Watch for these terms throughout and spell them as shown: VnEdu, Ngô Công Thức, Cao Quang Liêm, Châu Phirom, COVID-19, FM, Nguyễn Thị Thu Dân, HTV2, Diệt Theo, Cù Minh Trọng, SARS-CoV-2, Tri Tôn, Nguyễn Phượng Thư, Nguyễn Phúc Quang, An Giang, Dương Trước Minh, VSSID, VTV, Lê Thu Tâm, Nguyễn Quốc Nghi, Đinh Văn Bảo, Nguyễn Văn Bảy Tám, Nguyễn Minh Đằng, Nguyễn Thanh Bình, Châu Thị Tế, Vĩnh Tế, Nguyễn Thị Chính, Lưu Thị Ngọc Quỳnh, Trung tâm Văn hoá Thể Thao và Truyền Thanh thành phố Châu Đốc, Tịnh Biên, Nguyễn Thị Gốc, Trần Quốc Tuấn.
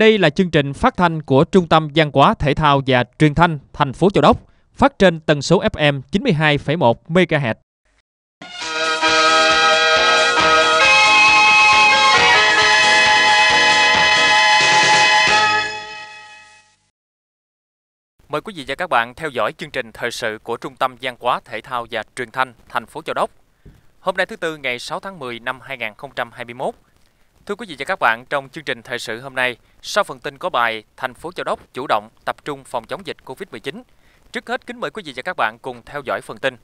Đây là chương trình phát thanh của Trung tâm Văn hóa Thể thao và Truyền Thanh thành phố Châu Đốc, phát trên tần số FM 92,1 MHz. Mời quý vị và các bạn theo dõi chương trình thời sự của Trung tâm Văn hóa Thể thao và Truyền Thanh thành phố Châu Đốc. Hôm nay thứ Tư ngày 6 tháng 10 năm 2021. Thưa quý vị và các bạn, trong chương trình thời sự hôm nay, sau phần tin có bài Thành phố Châu Đốc chủ động tập trung phòng chống dịch Covid-19, trước hết kính mời quý vị và các bạn cùng theo dõi phần tin.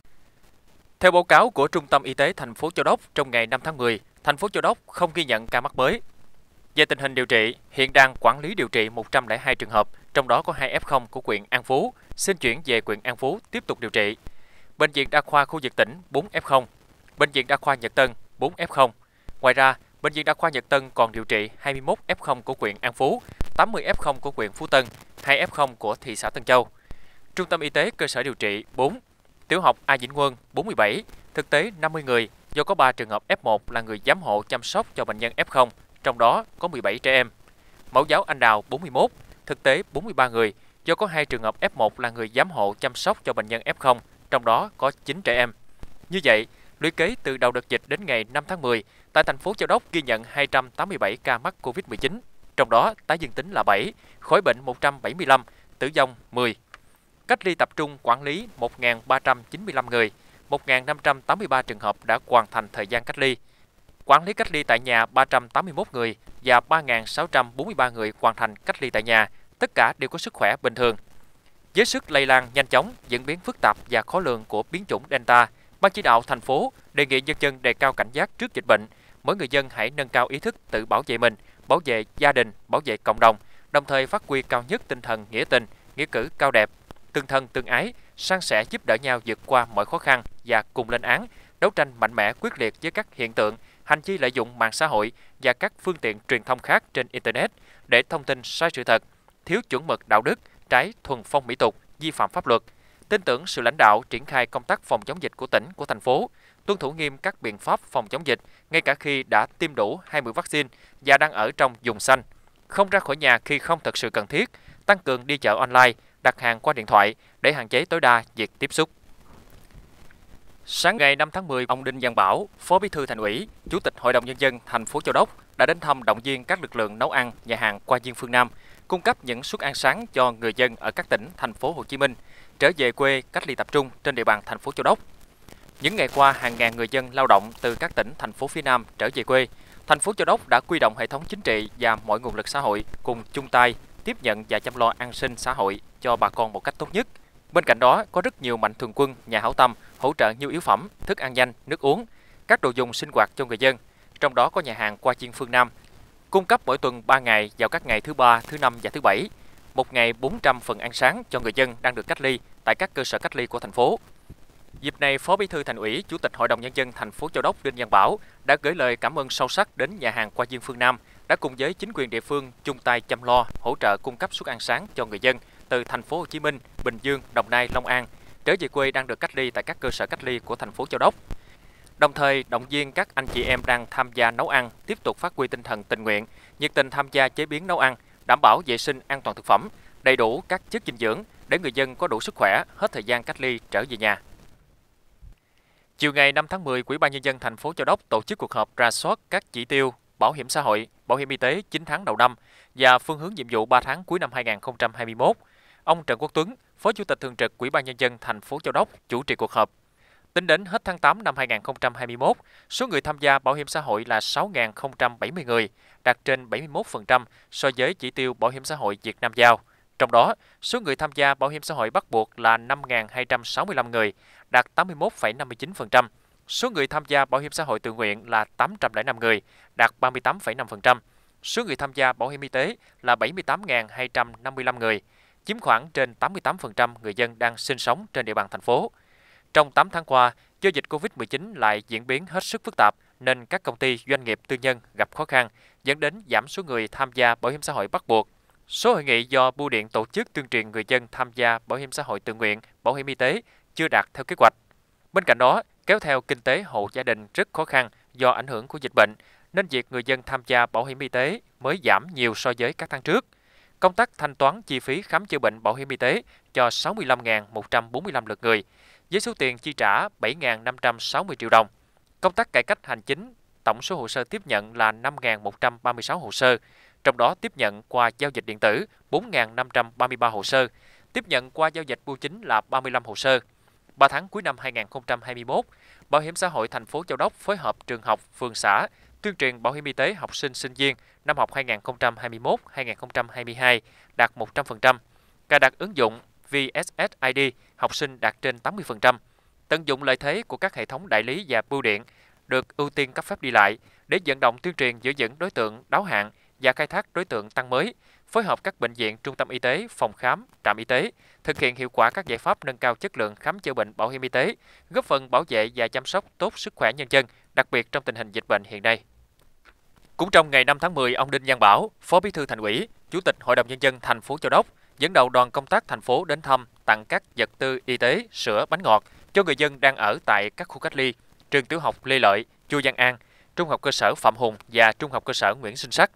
Theo báo cáo của Trung tâm Y tế thành phố Châu Đốc, trong ngày 5 tháng 10, thành phố Châu Đốc không ghi nhận ca mắc mới. Về tình hình điều trị, hiện đang quản lý điều trị 102 trường hợp, trong đó có 2 F0 của huyện An Phú, xin chuyển về huyện An Phú tiếp tục điều trị. Bệnh viện đa khoa khu vực tỉnh 4 F0, bệnh viện đa khoa Nhật Tân 4 F0. Ngoài ra, bệnh viện đa khoa Nhật Tân còn điều trị 21 F0 của huyện An Phú, 80 F0 của huyện Phú Tân, 2 F0 của thị xã Tân Châu. Trung tâm y tế cơ sở điều trị 4, tiểu học A Vĩnh Quân 47, thực tế 50 người do có 3 trường hợp F1 là người giám hộ chăm sóc cho bệnh nhân F0, trong đó có 17 trẻ em. Mẫu giáo Anh Đào 41, thực tế 43 người do có 2 trường hợp F1 là người giám hộ chăm sóc cho bệnh nhân F0, trong đó có 9 trẻ em. Như vậy, lũy kế từ đầu đợt dịch đến ngày 5 tháng 10, tại thành phố Châu Đốc ghi nhận 287 ca mắc Covid-19, trong đó tái dương tính là 7, khỏi bệnh 175, tử vong 10. Cách ly tập trung quản lý 1.395 người, 1.583 trường hợp đã hoàn thành thời gian cách ly. Quản lý cách ly tại nhà 381 người và 3.643 người hoàn thành cách ly tại nhà, tất cả đều có sức khỏe bình thường. Với sức lây lan nhanh chóng, diễn biến phức tạp và khó lường của biến chủng Delta, Ban chỉ đạo thành phố đề nghị nhân dân đề cao cảnh giác trước dịch bệnh, mỗi người dân hãy nâng cao ý thức tự bảo vệ mình, bảo vệ gia đình, bảo vệ cộng đồng, đồng thời phát huy cao nhất tinh thần nghĩa tình, nghĩa cử cao đẹp, tương thân tương ái, san sẻ giúp đỡ nhau vượt qua mọi khó khăn và cùng lên án, đấu tranh mạnh mẽ quyết liệt với các hiện tượng, hành vi lợi dụng mạng xã hội và các phương tiện truyền thông khác trên Internet để thông tin sai sự thật, thiếu chuẩn mực đạo đức, trái thuần phong mỹ tục, vi phạm pháp luật. Tin tưởng sự lãnh đạo triển khai công tác phòng chống dịch của tỉnh, của thành phố, tuân thủ nghiêm các biện pháp phòng chống dịch ngay cả khi đã tiêm đủ 20 vaccine và đang ở trong vùng xanh. Không ra khỏi nhà khi không thật sự cần thiết, tăng cường đi chợ online, đặt hàng qua điện thoại để hạn chế tối đa việc tiếp xúc. Sáng ngày 5 tháng 10, ông Đinh Văn Bảo, Phó Bí thư Thành ủy, Chủ tịch Hội đồng Nhân dân thành phố Châu Đốc đã đến thăm động viên các lực lượng nấu ăn, nhà hàng qua Diên Phương Nam, cung cấp những suất ăn sáng cho người dân ở các tỉnh, thành phố Hồ Chí Minh trở về quê cách ly tập trung trên địa bàn thành phố Châu Đốc. Những ngày qua, hàng ngàn người dân lao động từ các tỉnh, thành phố phía Nam trở về quê. Thành phố Châu Đốc đã quy động hệ thống chính trị và mọi nguồn lực xã hội cùng chung tay tiếp nhận và chăm lo an sinh xã hội cho bà con một cách tốt nhất. Bên cạnh đó, có rất nhiều mạnh thường quân, nhà hảo tâm hỗ trợ nhu yếu phẩm, thức ăn nhanh, nước uống, các đồ dùng sinh hoạt cho người dân. Trong đó có nhà hàng Qua Chiên Phương Nam, cung cấp mỗi tuần 3 ngày vào các ngày thứ Ba, thứ Năm và thứ Bảy. Một ngày 400 phần ăn sáng cho người dân đang được cách ly tại các cơ sở cách ly của thành phố. Dịp này, Phó Bí thư Thành ủy, Chủ tịch Hội đồng Nhân dân thành phố Châu Đốc Đinh Văn Bảo đã gửi lời cảm ơn sâu sắc đến nhà hàng Qua Diên Phương Nam đã cùng với chính quyền địa phương chung tay chăm lo, hỗ trợ cung cấp suất ăn sáng cho người dân từ thành phố Hồ Chí Minh, Bình Dương, Đồng Nai, Long An trở về quê đang được cách ly tại các cơ sở cách ly của thành phố Châu Đốc. Đồng thời, động viên các anh chị em đang tham gia nấu ăn tiếp tục phát huy tinh thần tình nguyện, nhiệt tình tham gia chế biến nấu ăn, đảm bảo vệ sinh an toàn thực phẩm, đầy đủ các chất dinh dưỡng để người dân có đủ sức khỏe hết thời gian cách ly trở về nhà. Chiều ngày 5 tháng 10, Ủy ban Nhân dân thành phố Châu Đốc tổ chức cuộc họp rà soát các chỉ tiêu bảo hiểm xã hội, bảo hiểm y tế 9 tháng đầu năm và phương hướng nhiệm vụ 3 tháng cuối năm 2021. Ông Trần Quốc Tuấn, Phó Chủ tịch thường trực Ủy ban Nhân dân thành phố Châu Đốc chủ trì cuộc họp. Tính đến hết tháng 8 năm 2021, số người tham gia bảo hiểm xã hội là 6.070 người, đạt trên 71% so với chỉ tiêu bảo hiểm xã hội Việt Nam giao. Trong đó, số người tham gia bảo hiểm xã hội bắt buộc là 5.265 người, đạt 81,59%. Số người tham gia bảo hiểm xã hội tự nguyện là 805 người, đạt 38,5%. Số người tham gia bảo hiểm y tế là 78.255 người, chiếm khoảng trên 88% người dân đang sinh sống trên địa bàn thành phố. Trong 8 tháng qua, do dịch Covid-19 lại diễn biến hết sức phức tạp nên các công ty doanh nghiệp tư nhân gặp khó khăn, dẫn đến giảm số người tham gia bảo hiểm xã hội bắt buộc. Số hội nghị do bưu điện tổ chức tuyên truyền người dân tham gia bảo hiểm xã hội tự nguyện, bảo hiểm y tế chưa đạt theo kế hoạch. Bên cạnh đó, kéo theo kinh tế hộ gia đình rất khó khăn do ảnh hưởng của dịch bệnh nên việc người dân tham gia bảo hiểm y tế mới giảm nhiều so với các tháng trước. Công tác thanh toán chi phí khám chữa bệnh bảo hiểm y tế cho 65.145 lượt người, với số tiền chi trả 7.560 triệu đồng. Công tác cải cách hành chính, tổng số hồ sơ tiếp nhận là 5.136 hồ sơ, trong đó tiếp nhận qua giao dịch điện tử 4.533 hồ sơ, tiếp nhận qua giao dịch bưu chính là 35 hồ sơ. 3 tháng cuối năm 2021, Bảo hiểm xã hội thành phố Châu Đốc phối hợp trường học, phường xã, tuyên truyền bảo hiểm y tế học sinh sinh viên năm học 2021-2022 đạt 100%, cài đặt ứng dụng VSSID học sinh đạt trên 80%, tận dụng lợi thế của các hệ thống đại lý và bưu điện được ưu tiên cấp phép đi lại để vận động tuyên truyền giữ vững đối tượng đáo hạn và khai thác đối tượng tăng mới, phối hợp các bệnh viện, trung tâm y tế, phòng khám, trạm y tế, thực hiện hiệu quả các giải pháp nâng cao chất lượng khám chữa bệnh bảo hiểm y tế, góp phần bảo vệ và chăm sóc tốt sức khỏe nhân dân, đặc biệt trong tình hình dịch bệnh hiện nay. Cũng trong ngày 5 tháng 10, ông Đinh Văn Bảo, Phó Bí thư Thành ủy, Chủ tịch Hội đồng Nhân dân thành phố Châu Đốc, dẫn đầu đoàn công tác thành phố đến thăm, tặng các vật tư y tế, sữa, bánh ngọt cho người dân đang ở tại các khu cách ly, trường tiểu học Lê Lợi, Chu Văn An, trung học cơ sở Phạm Hùng và trung học cơ sở Nguyễn Sinh Sắc.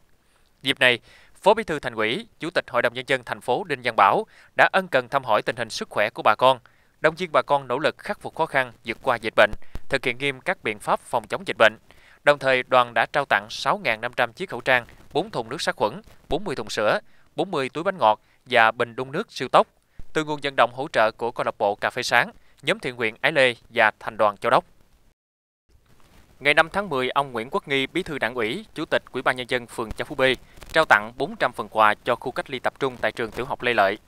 Dịp này, Phó Bí thư Thành ủy, Chủ tịch Hội đồng Nhân dân thành phố Đinh Văn Bảo đã ân cần thăm hỏi tình hình sức khỏe của bà con, động viên bà con nỗ lực khắc phục khó khăn vượt qua dịch bệnh, thực hiện nghiêm các biện pháp phòng chống dịch bệnh. Đồng thời, đoàn đã trao tặng 6.500 chiếc khẩu trang, 4 thùng nước sát khuẩn, 40 thùng sữa, 40 túi bánh ngọt và bình đun nước siêu tốc từ nguồn vận động hỗ trợ của câu lạc bộ Cà phê sáng, nhóm thiện nguyện Ái Lê và Thành đoàn Châu Đốc. Ngày 5 tháng 10, ông Nguyễn Quốc Nghi, Bí thư Đảng ủy, Chủ tịch Ủy ban Nhân dân phường Châu Phú B, trao tặng 400 phần quà cho khu cách ly tập trung tại trường tiểu học Lê Lợi.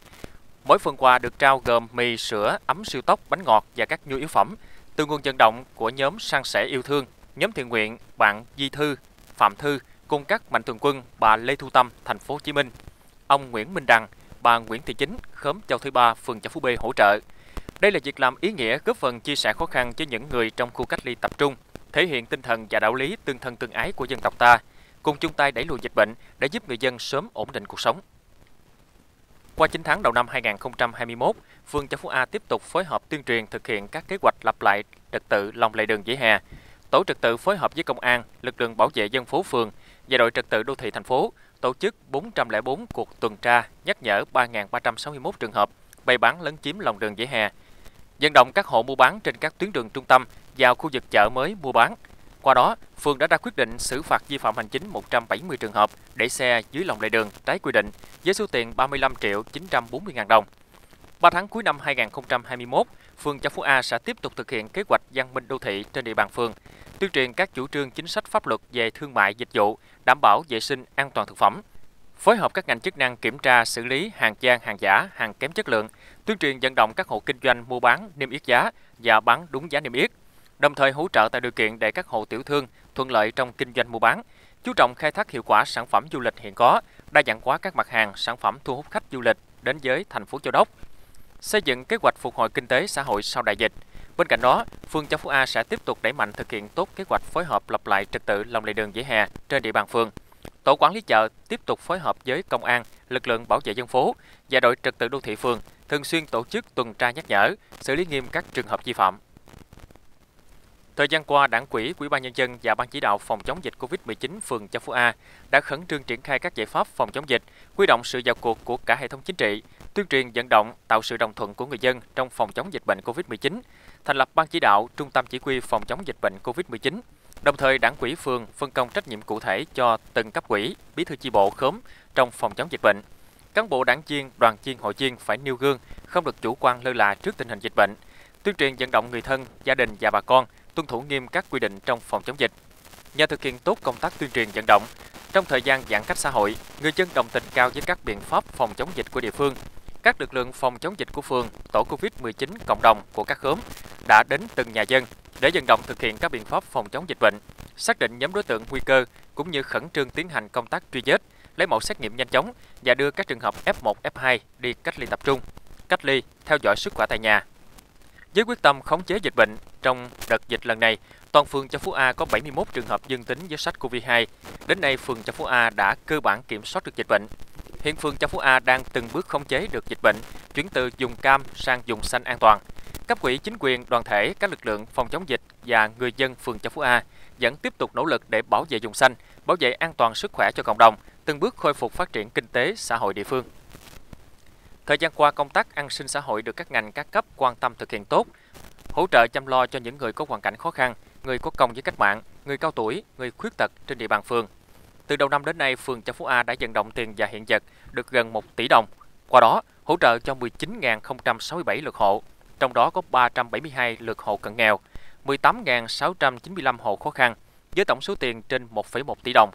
Mỗi phần quà được trao gồm mì, sữa, ấm siêu tốc, bánh ngọt và các nhu yếu phẩm từ nguồn vận động của nhóm San sẻ yêu thương, nhóm thiện nguyện bạn Di Thư, Phạm Thư cùng các mạnh thường quân bà Lê Thu Tâm, thành phố Hồ Chí Minh, ông Nguyễn Minh Đằng, bà Nguyễn Thị Chính, khóm Châu Thị Ba, phường Châu Phú B hỗ trợ. Đây là việc làm ý nghĩa góp phần chia sẻ khó khăn với những người trong khu cách ly tập trung, thể hiện tinh thần và đạo lý tương thân tương ái của dân tộc ta, cùng chung tay đẩy lùi dịch bệnh để giúp người dân sớm ổn định cuộc sống. Qua 9 tháng đầu năm 2021, phường Châu Phú A tiếp tục phối hợp tuyên truyền thực hiện các kế hoạch lập lại trật tự lòng lề đường vỉa hè. Tổ trật tự phối hợp với công an, lực lượng bảo vệ dân phố phường và đội trật tự đô thị thành phố tổ chức 404 cuộc tuần tra, nhắc nhở 3.361 trường hợp bày bán lấn chiếm lòng đường vỉa hè, vận động các hộ mua bán trên các tuyến đường trung tâm vào khu vực chợ mới mua bán. Qua đó, phường đã ra quyết định xử phạt vi phạm hành chính 170 trường hợp để xe dưới lòng lề đường trái quy định với số tiền 35.940.000 đồng. 3 tháng cuối năm 2021, phường Châu Phú A sẽ tiếp tục thực hiện kế hoạch văn minh đô thị trên địa bàn phường, tuyên truyền các chủ trương chính sách pháp luật về thương mại dịch vụ, đảm bảo vệ sinh an toàn thực phẩm, phối hợp các ngành chức năng kiểm tra xử lý hàng gian, hàng giả, hàng kém chất lượng, tuyên truyền vận động các hộ kinh doanh mua bán niêm yết giá và bán đúng giá niêm yết, đồng thời hỗ trợ tạo điều kiện để các hộ tiểu thương thuận lợi trong kinh doanh mua bán, chú trọng khai thác hiệu quả sản phẩm du lịch hiện có, đa dạng hóa các mặt hàng, sản phẩm thu hút khách du lịch đến với thành phố Châu Đốc, xây dựng kế hoạch phục hồi kinh tế xã hội sau đại dịch. Bên cạnh đó, phường Châu Phú A sẽ tiếp tục đẩy mạnh thực hiện tốt kế hoạch phối hợp lập lại trật tự lòng lề đường vỉa hè trên địa bàn phường. Tổ quản lý chợ tiếp tục phối hợp với công an, lực lượng bảo vệ dân phố và đội trật tự đô thị phường thường xuyên tổ chức tuần tra nhắc nhở, xử lý nghiêm các trường hợp vi phạm. Thời gian qua, Đảng ủy, Ủy ban Nhân dân và Ban chỉ đạo phòng chống dịch Covid-19 phường Châu Phú A đã khẩn trương triển khai các giải pháp phòng chống dịch, huy động sự vào cuộc của cả hệ thống chính trị, tuyên truyền vận động, tạo sự đồng thuận của người dân trong phòng chống dịch bệnh Covid-19, thành lập Ban chỉ đạo, Trung tâm chỉ huy phòng chống dịch bệnh Covid-19. Đồng thời, Đảng ủy phường phân công trách nhiệm cụ thể cho từng cấp ủy, bí thư chi bộ khóm trong phòng chống dịch bệnh. Cán bộ đảng viên, đoàn viên, hội viên phải nêu gương, không được chủ quan lơ là trước tình hình dịch bệnh, tuyên truyền vận động người thân, gia đình và bà con tuân thủ nghiêm các quy định trong phòng chống dịch. Nhờ thực hiện tốt công tác tuyên truyền vận động, trong thời gian giãn cách xã hội, người dân đồng tình cao với các biện pháp phòng chống dịch của địa phương. Các lực lượng phòng chống dịch của phường, tổ Covid-19 cộng đồng của các khóm đã đến từng nhà dân để vận động thực hiện các biện pháp phòng chống dịch bệnh, xác định nhóm đối tượng nguy cơ cũng như khẩn trương tiến hành công tác truy vết, lấy mẫu xét nghiệm nhanh chóng và đưa các trường hợp F1, F2 đi cách ly tập trung, cách ly, theo dõi sức khỏe tại nhà. Với quyết tâm khống chế dịch bệnh, trong đợt dịch lần này, toàn phường Châu Phú A có 71 trường hợp dương tính với SARS-CoV-2. Đến nay, phường Châu Phú A đã cơ bản kiểm soát được dịch bệnh. Hiện phường Châu Phú A đang từng bước khống chế được dịch bệnh, chuyển từ vùng cam sang vùng xanh an toàn. Cấp ủy chính quyền, đoàn thể, các lực lượng phòng chống dịch và người dân phường Châu Phú A vẫn tiếp tục nỗ lực để bảo vệ vùng xanh, bảo vệ an toàn sức khỏe cho cộng đồng, từng bước khôi phục phát triển kinh tế, xã hội địa phương. Thời gian qua, công tác an sinh xã hội được các ngành các cấp quan tâm thực hiện tốt, hỗ trợ chăm lo cho những người có hoàn cảnh khó khăn, người có công với cách mạng, người cao tuổi, người khuyết tật trên địa bàn phường. Từ đầu năm đến nay, phường Châu Phú A đã vận động tiền và hiện vật được gần 1 tỷ đồng. Qua đó, hỗ trợ cho 19.067 lượt hộ, trong đó có 372 lượt hộ cận nghèo, 18.695 hộ khó khăn, với tổng số tiền trên 1,1 tỷ đồng.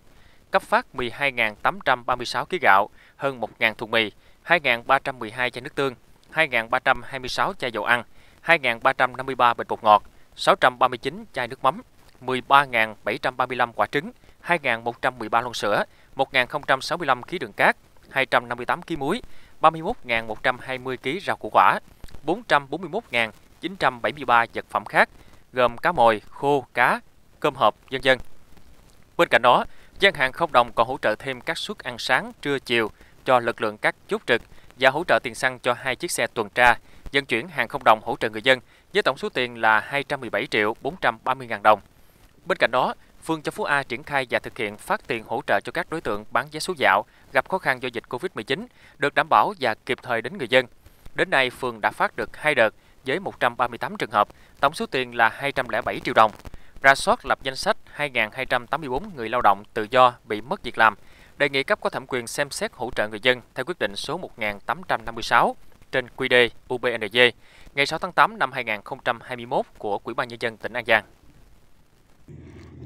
Cấp phát 12.836 kg gạo, hơn 1.000 thùng mì, 2.312 chai nước tương, 2.326 chai dầu ăn, 2.353 bịch bột ngọt, 639 chai nước mắm, 13.735 quả trứng, 2.113 lon sữa, 1.065 kg đường cát, 258 kg muối, 31.120 kg rau củ quả, 441.973 vật phẩm khác, gồm cá mồi, khô, cá, cơm hộp, vân vân. Bên cạnh đó, gian hàng không đồng còn hỗ trợ thêm các suất ăn sáng, trưa, chiều cho lực lượng các chốt trực và hỗ trợ tiền xăng cho 2 chiếc xe tuần tra vận chuyển hàng không đồng hỗ trợ người dân với tổng số tiền là 217.430.000 đồng. Bên cạnh đó, phường Châu Phú A triển khai và thực hiện phát tiền hỗ trợ cho các đối tượng bán vé số dạo gặp khó khăn do dịch Covid-19 được đảm bảo và kịp thời đến người dân. Đến nay, phường đã phát được 2 đợt với 138 trường hợp, tổng số tiền là 207 triệu đồng. Ra soát lập danh sách 2.284 người lao động tự do bị mất việc làm, đề nghị cấp có thẩm quyền xem xét hỗ trợ người dân theo quyết định số 1856 trên QĐ UBND ngày 6 tháng 8 năm 2021 của Ủy ban Nhân dân tỉnh An Giang.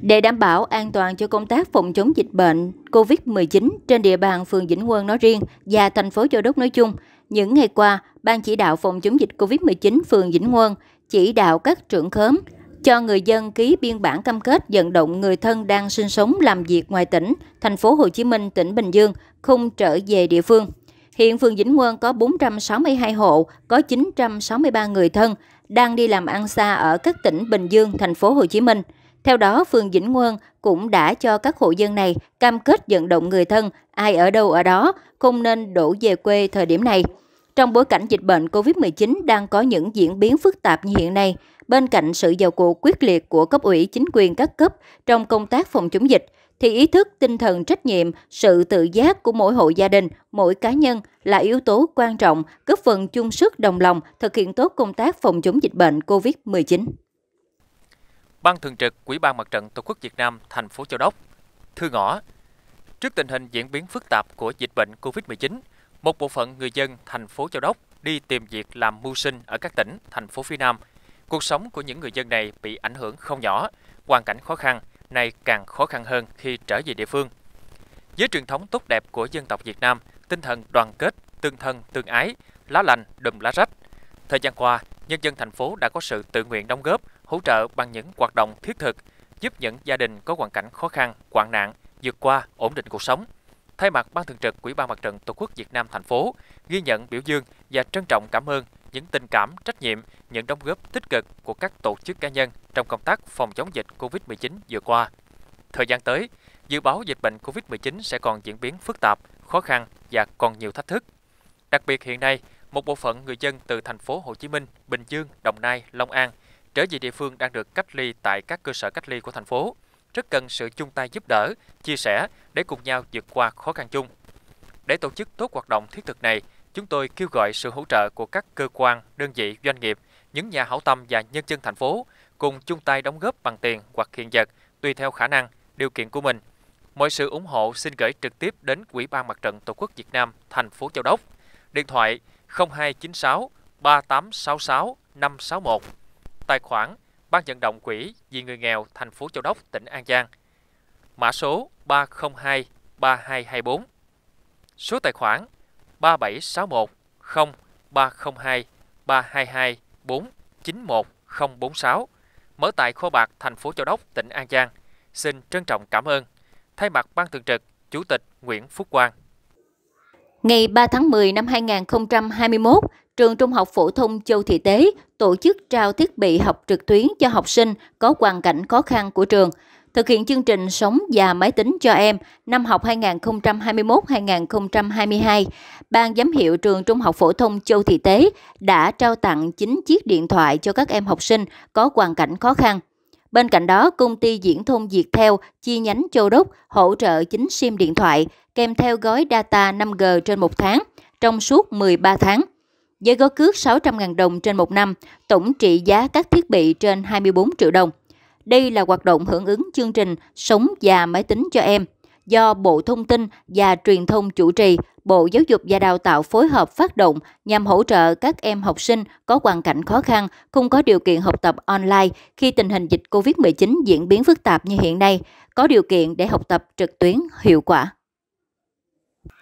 Để đảm bảo an toàn cho công tác phòng chống dịch bệnh COVID-19 trên địa bàn phường Vĩnh Quân nói riêng và thành phố Châu Đốc nói chung, những ngày qua, Ban chỉ đạo phòng chống dịch COVID-19 phường Vĩnh Quân chỉ đạo các trưởng khóm cho người dân ký biên bản cam kết vận động người thân đang sinh sống làm việc ngoài tỉnh, thành phố Hồ Chí Minh, tỉnh Bình Dương không trở về địa phương. Hiện phường Vĩnh Quân có 462 hộ, có 963 người thân đang đi làm ăn xa ở các tỉnh Bình Dương, thành phố Hồ Chí Minh. Theo đó, phường Vĩnh Quân cũng đã cho các hộ dân này cam kết vận động người thân, ai ở đâu ở đó, không nên đổ về quê thời điểm này. Trong bối cảnh dịch bệnh COVID-19 đang có những diễn biến phức tạp như hiện nay, bên cạnh sự vào cuộc quyết liệt của cấp ủy chính quyền các cấp trong công tác phòng chống dịch, thì ý thức, tinh thần trách nhiệm, sự tự giác của mỗi hộ gia đình, mỗi cá nhân là yếu tố quan trọng, góp phần chung sức đồng lòng thực hiện tốt công tác phòng chống dịch bệnh COVID-19. Ban thường trực Ủy ban Mặt trận Tổ quốc Việt Nam thành phố Châu Đốc thư ngỏ: trước tình hình diễn biến phức tạp của dịch bệnh COVID-19, một bộ phận người dân thành phố Châu Đốc đi tìm việc làm mưu sinh ở các tỉnh, thành phố phía Nam. Cuộc sống của những người dân này bị ảnh hưởng không nhỏ, hoàn cảnh khó khăn nay càng khó khăn hơn khi trở về địa phương. Với truyền thống tốt đẹp của dân tộc Việt Nam, tinh thần đoàn kết, tương thân, tương ái, lá lành đùm lá rách, thời gian qua, nhân dân thành phố đã có sự tự nguyện đóng góp, hỗ trợ bằng những hoạt động thiết thực, giúp những gia đình có hoàn cảnh khó khăn, hoạn nạn vượt qua, ổn định cuộc sống. Thay mặt Ban thường trực Ủy ban Mặt trận Tổ quốc Việt Nam thành phố, ghi nhận, biểu dương và trân trọng cảm ơn những tình cảm, trách nhiệm, những đóng góp tích cực của các tổ chức, cá nhân trong công tác phòng chống dịch COVID-19 vừa qua. Thời gian tới, dự báo dịch bệnh COVID-19 sẽ còn diễn biến phức tạp, khó khăn và còn nhiều thách thức. Đặc biệt hiện nay, một bộ phận người dân từ thành phố Hồ Chí Minh, Bình Dương, Đồng Nai, Long An trở về địa phương đang được cách ly tại các cơ sở cách ly của thành phố, rất cần sự chung tay giúp đỡ, chia sẻ để cùng nhau vượt qua khó khăn chung. Để tổ chức tốt hoạt động thiết thực này, chúng tôi kêu gọi sự hỗ trợ của các cơ quan, đơn vị, doanh nghiệp, những nhà hảo tâm và nhân dân thành phố cùng chung tay đóng góp bằng tiền hoặc hiện vật tùy theo khả năng, điều kiện của mình. Mọi sự ủng hộ xin gửi trực tiếp đến Ủy ban Mặt trận Tổ quốc Việt Nam thành phố Châu Đốc. Điện thoại 0296 3866 561. Tài khoản Ban vận động quỹ vì người nghèo thành phố Châu Đốc, tỉnh An Giang. Mã số 302 3224. Số tài khoản 37610 302 322 491046. Mở tại kho bạc thành phố Châu Đốc, tỉnh An Giang. Xin trân trọng cảm ơn. Thay mặt Ban thường trực, Chủ tịch Nguyễn Phúc Quang. Ngày 3 tháng 10 năm 2021, Trường Trung học Phổ thông Châu Thị Tế tổ chức trao thiết bị học trực tuyến cho học sinh có hoàn cảnh khó khăn của trường. Thực hiện chương trình Sống và Máy tính cho em năm học 2021-2022, Ban giám hiệu Trường Trung học Phổ thông Châu Thị Tế đã trao tặng 9 chiếc điện thoại cho các em học sinh có hoàn cảnh khó khăn. Bên cạnh đó, công ty Viễn thông Diệt Theo chi nhánh Châu Đốc hỗ trợ 9 SIM điện thoại kèm theo gói data 5G trên 1 tháng trong suốt 13 tháng. Với gói cước 600.000 đồng trên 1 năm, tổng trị giá các thiết bị trên 24 triệu đồng. Đây là hoạt động hưởng ứng chương trình Sống và Máy tính cho em do Bộ Thông tin và Truyền thông chủ trì, Bộ Giáo dục và Đào tạo phối hợp phát động nhằm hỗ trợ các em học sinh có hoàn cảnh khó khăn, không có điều kiện học tập online khi tình hình dịch COVID-19 diễn biến phức tạp như hiện nay, có điều kiện để học tập trực tuyến hiệu quả.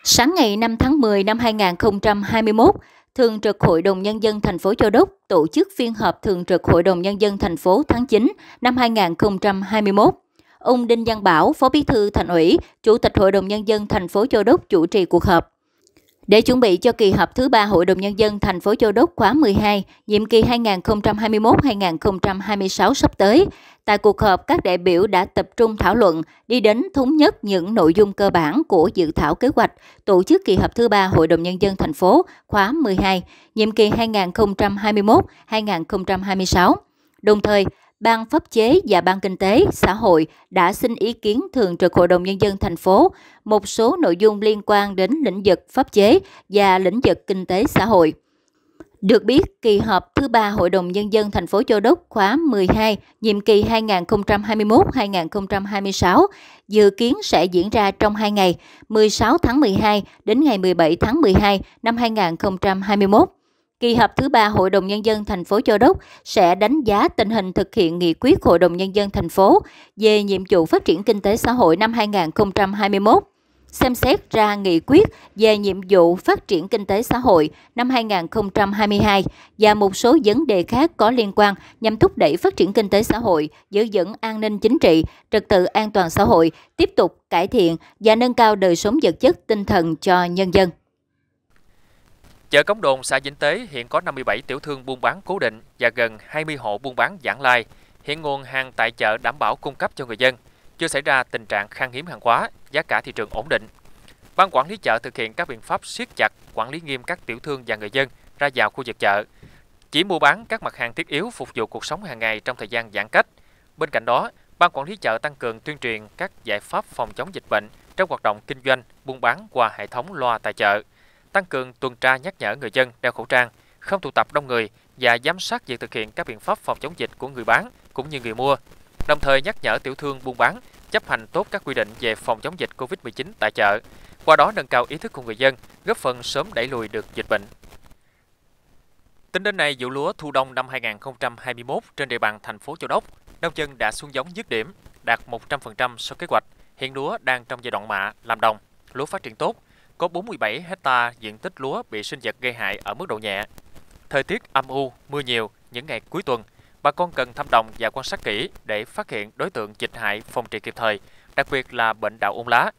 Sáng ngày 5 tháng 10 năm 2021, Thường trực Hội đồng Nhân dân thành phố Châu Đốc tổ chức phiên họp Thường trực Hội đồng Nhân dân thành phố tháng 9 năm 2021. Ông Đinh Văn Bảo, Phó Bí thư Thành ủy, Chủ tịch Hội đồng Nhân dân thành phố Châu Đốc chủ trì cuộc họp. Để chuẩn bị cho kỳ họp thứ 3 Hội đồng Nhân dân thành phố Châu Đốc khóa 12, nhiệm kỳ 2021-2026 sắp tới, tại cuộc họp các đại biểu đã tập trung thảo luận, đi đến thống nhất những nội dung cơ bản của dự thảo kế hoạch tổ chức kỳ họp thứ 3 Hội đồng Nhân dân thành phố khóa 12, nhiệm kỳ 2021-2026. Đồng thời, Ban Pháp chế và Ban Kinh tế, Xã hội đã xin ý kiến Thường trực Hội đồng Nhân dân thành phố một số nội dung liên quan đến lĩnh vực pháp chế và lĩnh vực kinh tế xã hội. Được biết, kỳ họp thứ 3 Hội đồng Nhân dân thành phố Châu Đốc khóa 12, nhiệm kỳ 2021-2026, dự kiến sẽ diễn ra trong 2 ngày, 16 tháng 12 đến ngày 17 tháng 12 năm 2021. Kỳ họp thứ 3 Hội đồng Nhân dân thành phố Châu Đốc sẽ đánh giá tình hình thực hiện nghị quyết Hội đồng Nhân dân thành phố về nhiệm vụ phát triển kinh tế xã hội năm 2021, xem xét ra nghị quyết về nhiệm vụ phát triển kinh tế xã hội năm 2022 và một số vấn đề khác có liên quan nhằm thúc đẩy phát triển kinh tế xã hội, giữ vững an ninh chính trị, trật tự an toàn xã hội, tiếp tục cải thiện và nâng cao đời sống vật chất tinh thần cho nhân dân. Chợ Cống Đồn, xã Vĩnh Tế hiện có 57 tiểu thương buôn bán cố định và gần 20 hộ buôn bán vãng lai. Hiện nguồn hàng tại chợ đảm bảo cung cấp cho người dân, chưa xảy ra tình trạng khan hiếm hàng hóa, giá cả thị trường ổn định. Ban quản lý chợ thực hiện các biện pháp siết chặt, quản lý nghiêm các tiểu thương và người dân ra vào khu vực chợ, chỉ mua bán các mặt hàng thiết yếu phục vụ cuộc sống hàng ngày trong thời gian giãn cách. Bên cạnh đó, ban quản lý chợ tăng cường tuyên truyền các giải pháp phòng chống dịch bệnh trong hoạt động kinh doanh, buôn bán qua hệ thống loa tại chợ. Tăng cường tuần tra nhắc nhở người dân đeo khẩu trang, không tụ tập đông người và giám sát việc thực hiện các biện pháp phòng chống dịch của người bán cũng như người mua. Đồng thời nhắc nhở tiểu thương buôn bán chấp hành tốt các quy định về phòng chống dịch COVID-19 tại chợ, qua đó nâng cao ý thức của người dân, góp phần sớm đẩy lùi được dịch bệnh. Tính đến nay, vụ lúa thu đông năm 2021 trên địa bàn thành phố Châu Đốc, nông dân đã xuống giống dứt điểm, đạt 100% so kế hoạch. Hiện lúa đang trong giai đoạn mạ làm đồng, lúa phát triển tốt. Có 47 hectare diện tích lúa bị sinh vật gây hại ở mức độ nhẹ. Thời tiết âm u, mưa nhiều những ngày cuối tuần, bà con cần thăm đồng và quan sát kỹ để phát hiện đối tượng dịch hại, phòng trị kịp thời, đặc biệt là bệnh đạo ôn lá.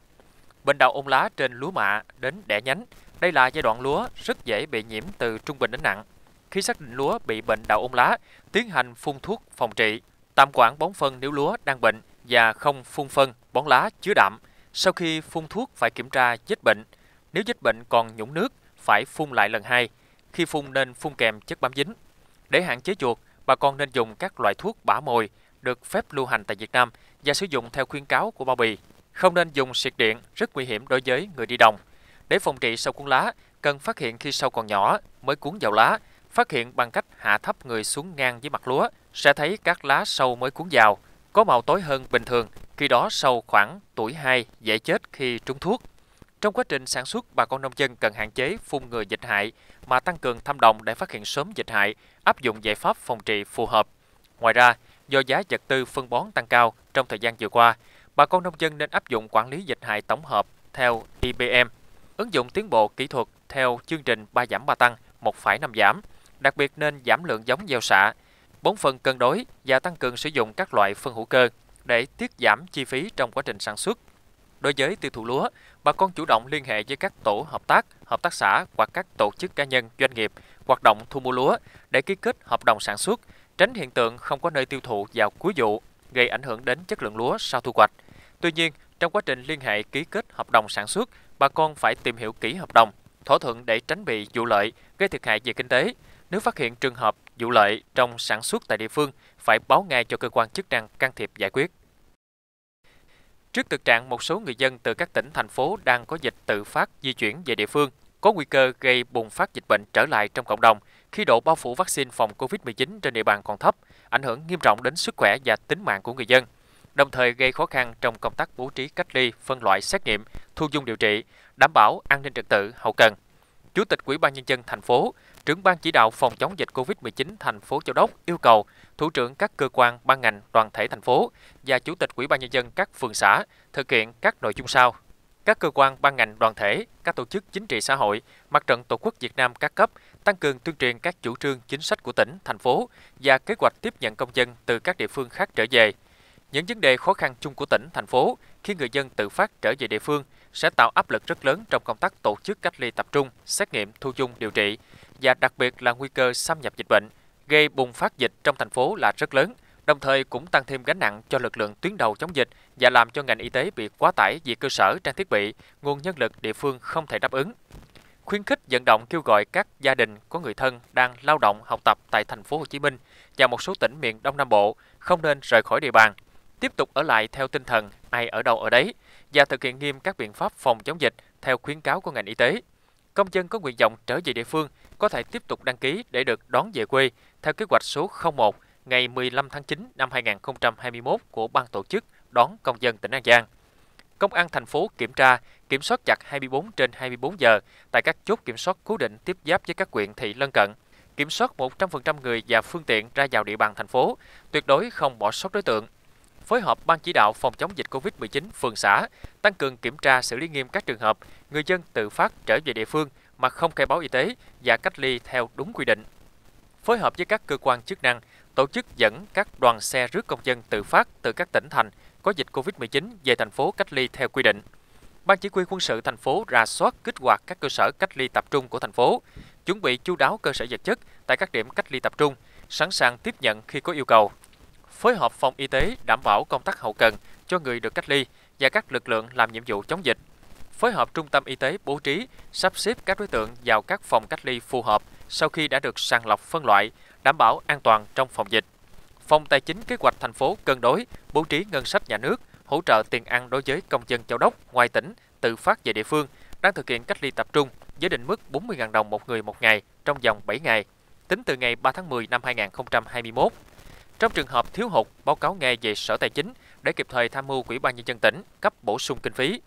Bệnh đạo ôn lá trên lúa mạ đến đẻ nhánh, đây là giai đoạn lúa rất dễ bị nhiễm từ trung bình đến nặng. Khi xác định lúa bị bệnh đạo ôn lá, tiến hành phun thuốc phòng trị, tạm quản bón phân nếu lúa đang bệnh và không phun phân, bón lá chứa đạm. Sau khi phun thuốc phải kiểm tra dịch bệnh. Nếu dịch bệnh còn nhũng nước, phải phun lại lần hai. Khi phun nên phun kèm chất bám dính. Để hạn chế chuột, bà con nên dùng các loại thuốc bã mồi được phép lưu hành tại Việt Nam và sử dụng theo khuyến cáo của bao bì. Không nên dùng xịt điện, rất nguy hiểm đối với người đi đồng. Để phòng trị sâu cuốn lá, cần phát hiện khi sâu còn nhỏ mới cuốn vào lá. Phát hiện bằng cách hạ thấp người xuống ngang với mặt lúa, sẽ thấy các lá sâu mới cuốn vào, có màu tối hơn bình thường. Khi đó sâu khoảng tuổi 2, dễ chết khi trúng thuốc. Trong quá trình sản xuất, bà con nông dân cần hạn chế phun ngừa dịch hại mà tăng cường thăm đồng để phát hiện sớm dịch hại, áp dụng giải pháp phòng trị phù hợp. Ngoài ra, do giá vật tư phân bón tăng cao trong thời gian vừa qua, bà con nông dân nên áp dụng quản lý dịch hại tổng hợp theo IPM, ứng dụng tiến bộ kỹ thuật theo chương trình 3 giảm 3 tăng, 1,5 giảm, đặc biệt nên giảm lượng giống gieo xạ, bón phân cân đối và tăng cường sử dụng các loại phân hữu cơ để tiết giảm chi phí trong quá trình sản xuất. Đối với tiêu thụ lúa, bà con chủ động liên hệ với các tổ hợp tác xã hoặc các tổ chức cá nhân, doanh nghiệp hoạt động thu mua lúa để ký kết hợp đồng sản xuất, tránh hiện tượng không có nơi tiêu thụ vào cuối vụ, gây ảnh hưởng đến chất lượng lúa sau thu hoạch. Tuy nhiên, trong quá trình liên hệ ký kết hợp đồng sản xuất, bà con phải tìm hiểu kỹ hợp đồng, thỏa thuận để tránh bị vụ lợi, gây thiệt hại về kinh tế. Nếu phát hiện trường hợp vụ lợi trong sản xuất tại địa phương, phải báo ngay cho cơ quan chức năng can thiệp giải quyết. Trước thực trạng một số người dân từ các tỉnh, thành phố đang có dịch tự phát di chuyển về địa phương, có nguy cơ gây bùng phát dịch bệnh trở lại trong cộng đồng khi độ bao phủ vaccine phòng COVID-19 trên địa bàn còn thấp, ảnh hưởng nghiêm trọng đến sức khỏe và tính mạng của người dân, đồng thời gây khó khăn trong công tác bố trí cách ly, phân loại xét nghiệm, thu dung điều trị, đảm bảo an ninh trật tự, hậu cần. Chủ tịch Ủy ban Nhân dân thành phố, trưởng ban chỉ đạo phòng chống dịch COVID-19 thành phố Châu Đốc yêu cầu thủ trưởng các cơ quan, ban ngành, đoàn thể thành phố và chủ tịch Ủy ban Nhân dân các phường xã thực hiện các nội dung sau. Các cơ quan, ban ngành, đoàn thể, các tổ chức chính trị xã hội, Mặt trận Tổ quốc Việt Nam các cấp tăng cường tuyên truyền các chủ trương chính sách của tỉnh, thành phố và kế hoạch tiếp nhận công dân từ các địa phương khác trở về. Những vấn đề khó khăn chung của tỉnh, thành phố khi người dân tự phát trở về địa phương sẽ tạo áp lực rất lớn trong công tác tổ chức cách ly tập trung, xét nghiệm, thu dung, điều trị và đặc biệt là nguy cơ xâm nhập dịch bệnh, gây bùng phát dịch trong thành phố là rất lớn, đồng thời cũng tăng thêm gánh nặng cho lực lượng tuyến đầu chống dịch và làm cho ngành y tế bị quá tải vì cơ sở, trang thiết bị, nguồn nhân lực địa phương không thể đáp ứng. Khuyến khích vận động kêu gọi các gia đình có người thân đang lao động học tập tại thành phố Hồ Chí Minh và một số tỉnh miền Đông Nam Bộ không nên rời khỏi địa bàn, tiếp tục ở lại theo tinh thần ai ở đâu ở đấy và thực hiện nghiêm các biện pháp phòng chống dịch theo khuyến cáo của ngành y tế. Công dân có nguyện vọng trở về địa phương có thể tiếp tục đăng ký để được đón về quê theo kế hoạch số 01 ngày 15 tháng 9 năm 2021 của Ban tổ chức đón công dân tỉnh An Giang. Công an thành phố kiểm tra, kiểm soát chặt 24/24 giờ tại các chốt kiểm soát cố định tiếp giáp với các huyện thị lân cận, kiểm soát 100% người và phương tiện ra vào địa bàn thành phố, tuyệt đối không bỏ sót đối tượng. Phối hợp Ban chỉ đạo phòng chống dịch COVID-19 phường xã tăng cường kiểm tra xử lý nghiêm các trường hợp người dân tự phát trở về địa phương mà không khai báo y tế và cách ly theo đúng quy định. Phối hợp với các cơ quan chức năng, tổ chức dẫn các đoàn xe rước công dân tự phát từ các tỉnh thành có dịch COVID-19 về thành phố cách ly theo quy định. Ban chỉ huy quân sự thành phố rà soát kích hoạt các cơ sở cách ly tập trung của thành phố, chuẩn bị chu đáo cơ sở vật chất tại các điểm cách ly tập trung, sẵn sàng tiếp nhận khi có yêu cầu. Phối hợp phòng y tế đảm bảo công tác hậu cần cho người được cách ly và các lực lượng làm nhiệm vụ chống dịch. Phối hợp trung tâm y tế bố trí, sắp xếp các đối tượng vào các phòng cách ly phù hợp sau khi đã được sàng lọc phân loại, đảm bảo an toàn trong phòng dịch. Phòng Tài chính kế hoạch thành phố cân đối, bố trí ngân sách nhà nước, hỗ trợ tiền ăn đối với công dân Châu Đốc, ngoài tỉnh, tự phát về địa phương, đang thực hiện cách ly tập trung với định mức 40.000 đồng một người một ngày trong vòng 7 ngày, tính từ ngày 3 tháng 10 năm 2021. Trong trường hợp thiếu hụt, báo cáo ngay về Sở Tài chính để kịp thời tham mưu Ủy ban Nhân dân tỉnh cấp bổ sung kinh phí.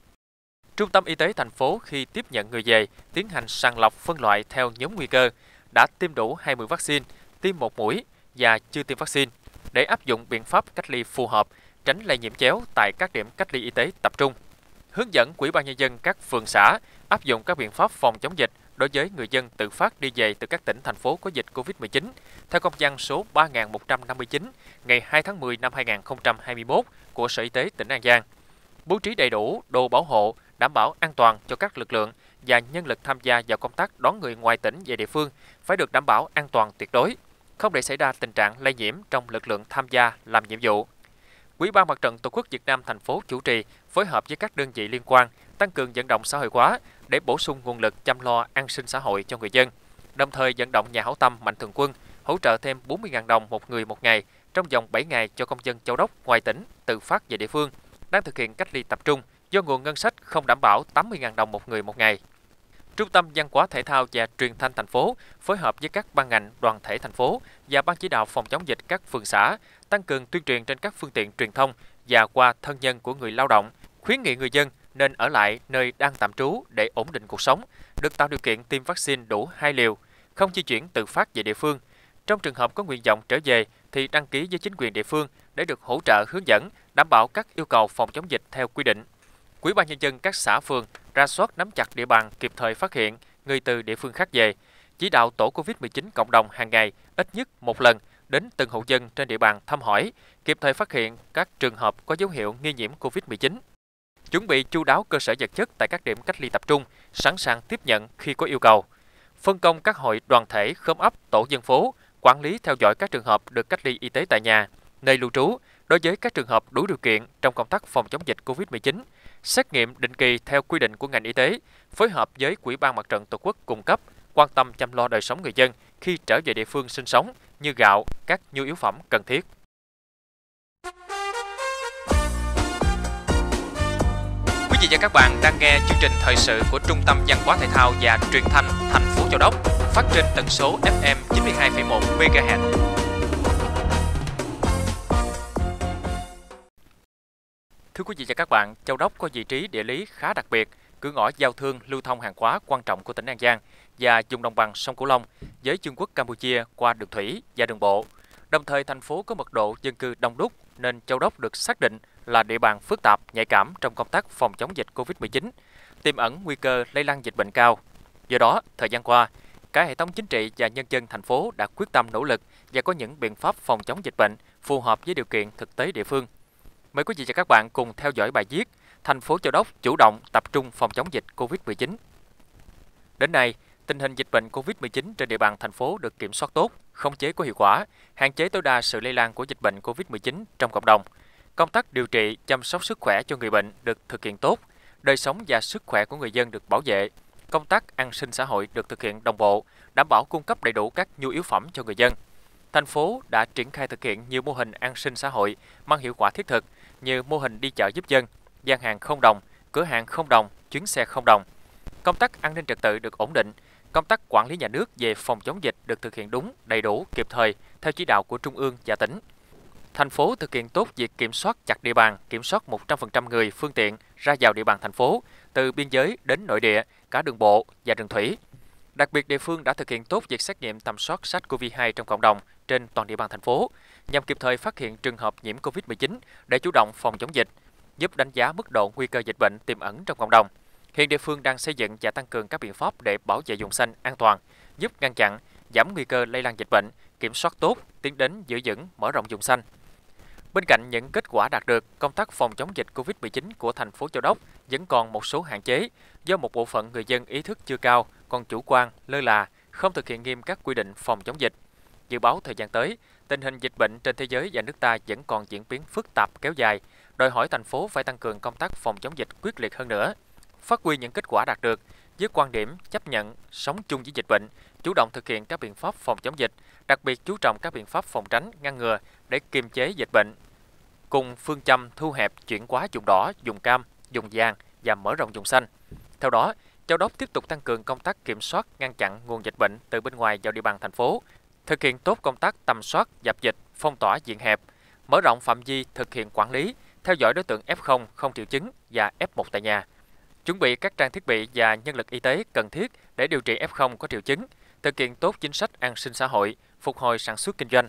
Trung tâm Y tế thành phố khi tiếp nhận người về tiến hành sàng lọc phân loại theo nhóm nguy cơ, đã tiêm đủ 2 mũi vaccine, tiêm 1 mũi và chưa tiêm vaccine để áp dụng biện pháp cách ly phù hợp, tránh lây nhiễm chéo tại các điểm cách ly y tế tập trung. Hướng dẫn Ủy ban Nhân dân các phường xã áp dụng các biện pháp phòng chống dịch đối với người dân tự phát đi về từ các tỉnh, thành phố có dịch COVID-19 theo công văn số 3159 ngày 2 tháng 10 năm 2021 của Sở Y tế tỉnh An Giang. Bố trí đầy đủ đồ bảo hộ, đảm bảo an toàn cho các lực lượng và nhân lực tham gia vào công tác đón người ngoài tỉnh về địa phương phải được đảm bảo an toàn tuyệt đối, không để xảy ra tình trạng lây nhiễm trong lực lượng tham gia làm nhiệm vụ. Ủy ban Mặt trận Tổ quốc Việt Nam thành phố chủ trì phối hợp với các đơn vị liên quan tăng cường vận động xã hội hóa để bổ sung nguồn lực chăm lo an sinh xã hội cho người dân, đồng thời vận động nhà hảo tâm mạnh thường quân hỗ trợ thêm 40.000 đồng một người một ngày trong vòng 7 ngày cho công dân Châu Đốc ngoài tỉnh tự phát về địa phương đang thực hiện cách ly tập trung do nguồn ngân sách không đảm bảo 80.000 đồng một người một ngày. Trung tâm Văn hóa Thể thao và Truyền thanh thành phố phối hợp với các ban ngành, đoàn thể thành phố và Ban chỉ đạo phòng chống dịch các phường xã tăng cường tuyên truyền trên các phương tiện truyền thông và qua thân nhân của người lao động, khuyến nghị người dân nên ở lại nơi đang tạm trú để ổn định cuộc sống, được tạo điều kiện tiêm vaccine đủ 2 liều, không di chuyển tự phát về địa phương. Trong trường hợp có nguyện vọng trở về thì đăng ký với chính quyền địa phương để được hỗ trợ hướng dẫn, đảm bảo các yêu cầu phòng chống dịch theo quy định. Ủy ban Nhân dân các xã phường ra soát nắm chặt địa bàn kịp thời phát hiện người từ địa phương khác về, chỉ đạo tổ COVID-19 cộng đồng hàng ngày ít nhất một lần đến từng hộ dân trên địa bàn thăm hỏi, kịp thời phát hiện các trường hợp có dấu hiệu nghi nhiễm COVID-19. Chuẩn bị chu đáo cơ sở vật chất tại các điểm cách ly tập trung, sẵn sàng tiếp nhận khi có yêu cầu. Phân công các hội đoàn thể, khóm ấp, tổ dân phố, quản lý theo dõi các trường hợp được cách ly y tế tại nhà, nơi lưu trú, đối với các trường hợp đủ điều kiện trong công tác phòng chống dịch COVID-19, xét nghiệm định kỳ theo quy định của ngành y tế, phối hợp với Ủy ban Mặt trận Tổ quốc cung cấp, quan tâm chăm lo đời sống người dân khi trở về địa phương sinh sống như gạo, các nhu yếu phẩm cần thiết. Quý vị và các bạn đang nghe chương trình thời sự của Trung tâm Văn hóa Thể thao và Truyền thanh thành phố Châu Đốc, phát trên tần số FM 92,1 MHz. Thưa quý vị và các bạn, Châu Đốc có vị trí địa lý khá đặc biệt, cửa ngõ giao thương lưu thông hàng hóa quan trọng của tỉnh An Giang và vùng đồng bằng sông Cửu Long với Vương quốc Campuchia qua đường thủy và đường bộ. Đồng thời, thành phố có mật độ dân cư đông đúc nên Châu Đốc được xác định là địa bàn phức tạp, nhạy cảm trong công tác phòng chống dịch Covid-19, tiềm ẩn nguy cơ lây lan dịch bệnh cao. Do đó, thời gian qua, cả hệ thống chính trị và nhân dân thành phố đã quyết tâm nỗ lực và có những biện pháp phòng chống dịch bệnh phù hợp với điều kiện thực tế địa phương. Mời quý vị và các bạn cùng theo dõi bài viết Thành phố Châu Đốc chủ động tập trung phòng chống dịch Covid-19. Đến nay, tình hình dịch bệnh Covid-19 trên địa bàn thành phố được kiểm soát tốt, khống chế có hiệu quả, hạn chế tối đa sự lây lan của dịch bệnh Covid-19 trong cộng đồng. Công tác điều trị, chăm sóc sức khỏe cho người bệnh được thực hiện tốt, đời sống và sức khỏe của người dân được bảo vệ. Công tác an sinh xã hội được thực hiện đồng bộ, đảm bảo cung cấp đầy đủ các nhu yếu phẩm cho người dân. Thành phố đã triển khai thực hiện nhiều mô hình an sinh xã hội mang hiệu quả thiết thực như mô hình đi chợ giúp dân, gian hàng không đồng, cửa hàng không đồng, chuyến xe không đồng. Công tác an ninh trật tự được ổn định, công tác quản lý nhà nước về phòng chống dịch được thực hiện đúng, đầy đủ, kịp thời theo chỉ đạo của Trung ương và tỉnh. Thành phố thực hiện tốt việc kiểm soát chặt địa bàn, kiểm soát 100% người, phương tiện ra vào địa bàn thành phố từ biên giới đến nội địa, cả đường bộ và đường thủy. Đặc biệt, địa phương đã thực hiện tốt việc xét nghiệm tầm soát SARS-CoV-2 trong cộng đồng trên toàn địa bàn thành phố nhằm kịp thời phát hiện trường hợp nhiễm COVID-19 để chủ động phòng chống dịch, giúp đánh giá mức độ nguy cơ dịch bệnh tiềm ẩn trong cộng đồng. Hiện địa phương đang xây dựng và tăng cường các biện pháp để bảo vệ vùng xanh an toàn, giúp ngăn chặn, giảm nguy cơ lây lan dịch bệnh, kiểm soát tốt, tiến đến giữ vững, mở rộng vùng xanh. Bên cạnh những kết quả đạt được, công tác phòng chống dịch COVID-19 của thành phố Châu Đốc vẫn còn một số hạn chế do một bộ phận người dân ý thức chưa cao, còn chủ quan, lơ là, không thực hiện nghiêm các quy định phòng chống dịch. Dự báo thời gian tới, tình hình dịch bệnh trên thế giới và nước ta vẫn còn diễn biến phức tạp kéo dài, đòi hỏi thành phố phải tăng cường công tác phòng chống dịch quyết liệt hơn nữa, phát huy những kết quả đạt được với quan điểm chấp nhận, sống chung với dịch bệnh, chủ động thực hiện các biện pháp phòng chống dịch, đặc biệt chú trọng các biện pháp phòng tránh, ngăn ngừa để kiềm chế dịch bệnh, cùng phương châm thu hẹp chuyển hóa vùng đỏ, vùng cam, vùng vàng và mở rộng vùng xanh. Theo đó, Châu Đốc tiếp tục tăng cường công tác kiểm soát, ngăn chặn nguồn dịch bệnh từ bên ngoài vào địa bàn thành phố, thực hiện tốt công tác tầm soát, dập dịch, phong tỏa diện hẹp, mở rộng phạm vi thực hiện quản lý, theo dõi đối tượng F0 không triệu chứng và F1 tại nhà. Chuẩn bị các trang thiết bị và nhân lực y tế cần thiết để điều trị F0 có triệu chứng, thực hiện tốt chính sách an sinh xã hội, phục hồi sản xuất kinh doanh.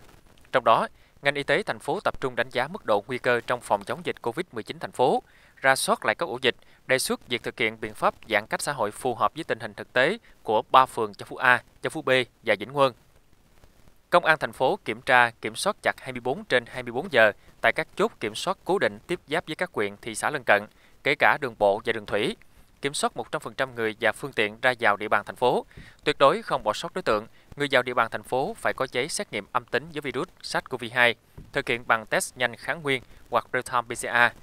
Trong đó, ngành y tế thành phố tập trung đánh giá mức độ nguy cơ trong phòng chống dịch COVID-19 thành phố, ra soát lại các ổ dịch, đề xuất việc thực hiện biện pháp giãn cách xã hội phù hợp với tình hình thực tế của 3 phường Châu Phú A, Châu Phú B và Vĩnh Quân. Công an thành phố kiểm tra, kiểm soát chặt 24 trên 24 giờ tại các chốt kiểm soát cố định tiếp giáp với các huyện, thị xã lân cận, kể cả đường bộ và đường thủy, kiểm soát 100% người và phương tiện ra vào địa bàn thành phố, tuyệt đối không bỏ sót đối tượng. Người vào địa bàn thành phố phải có giấy xét nghiệm âm tính với virus SARS-CoV-2, thực hiện bằng test nhanh kháng nguyên hoặc real-time PCR.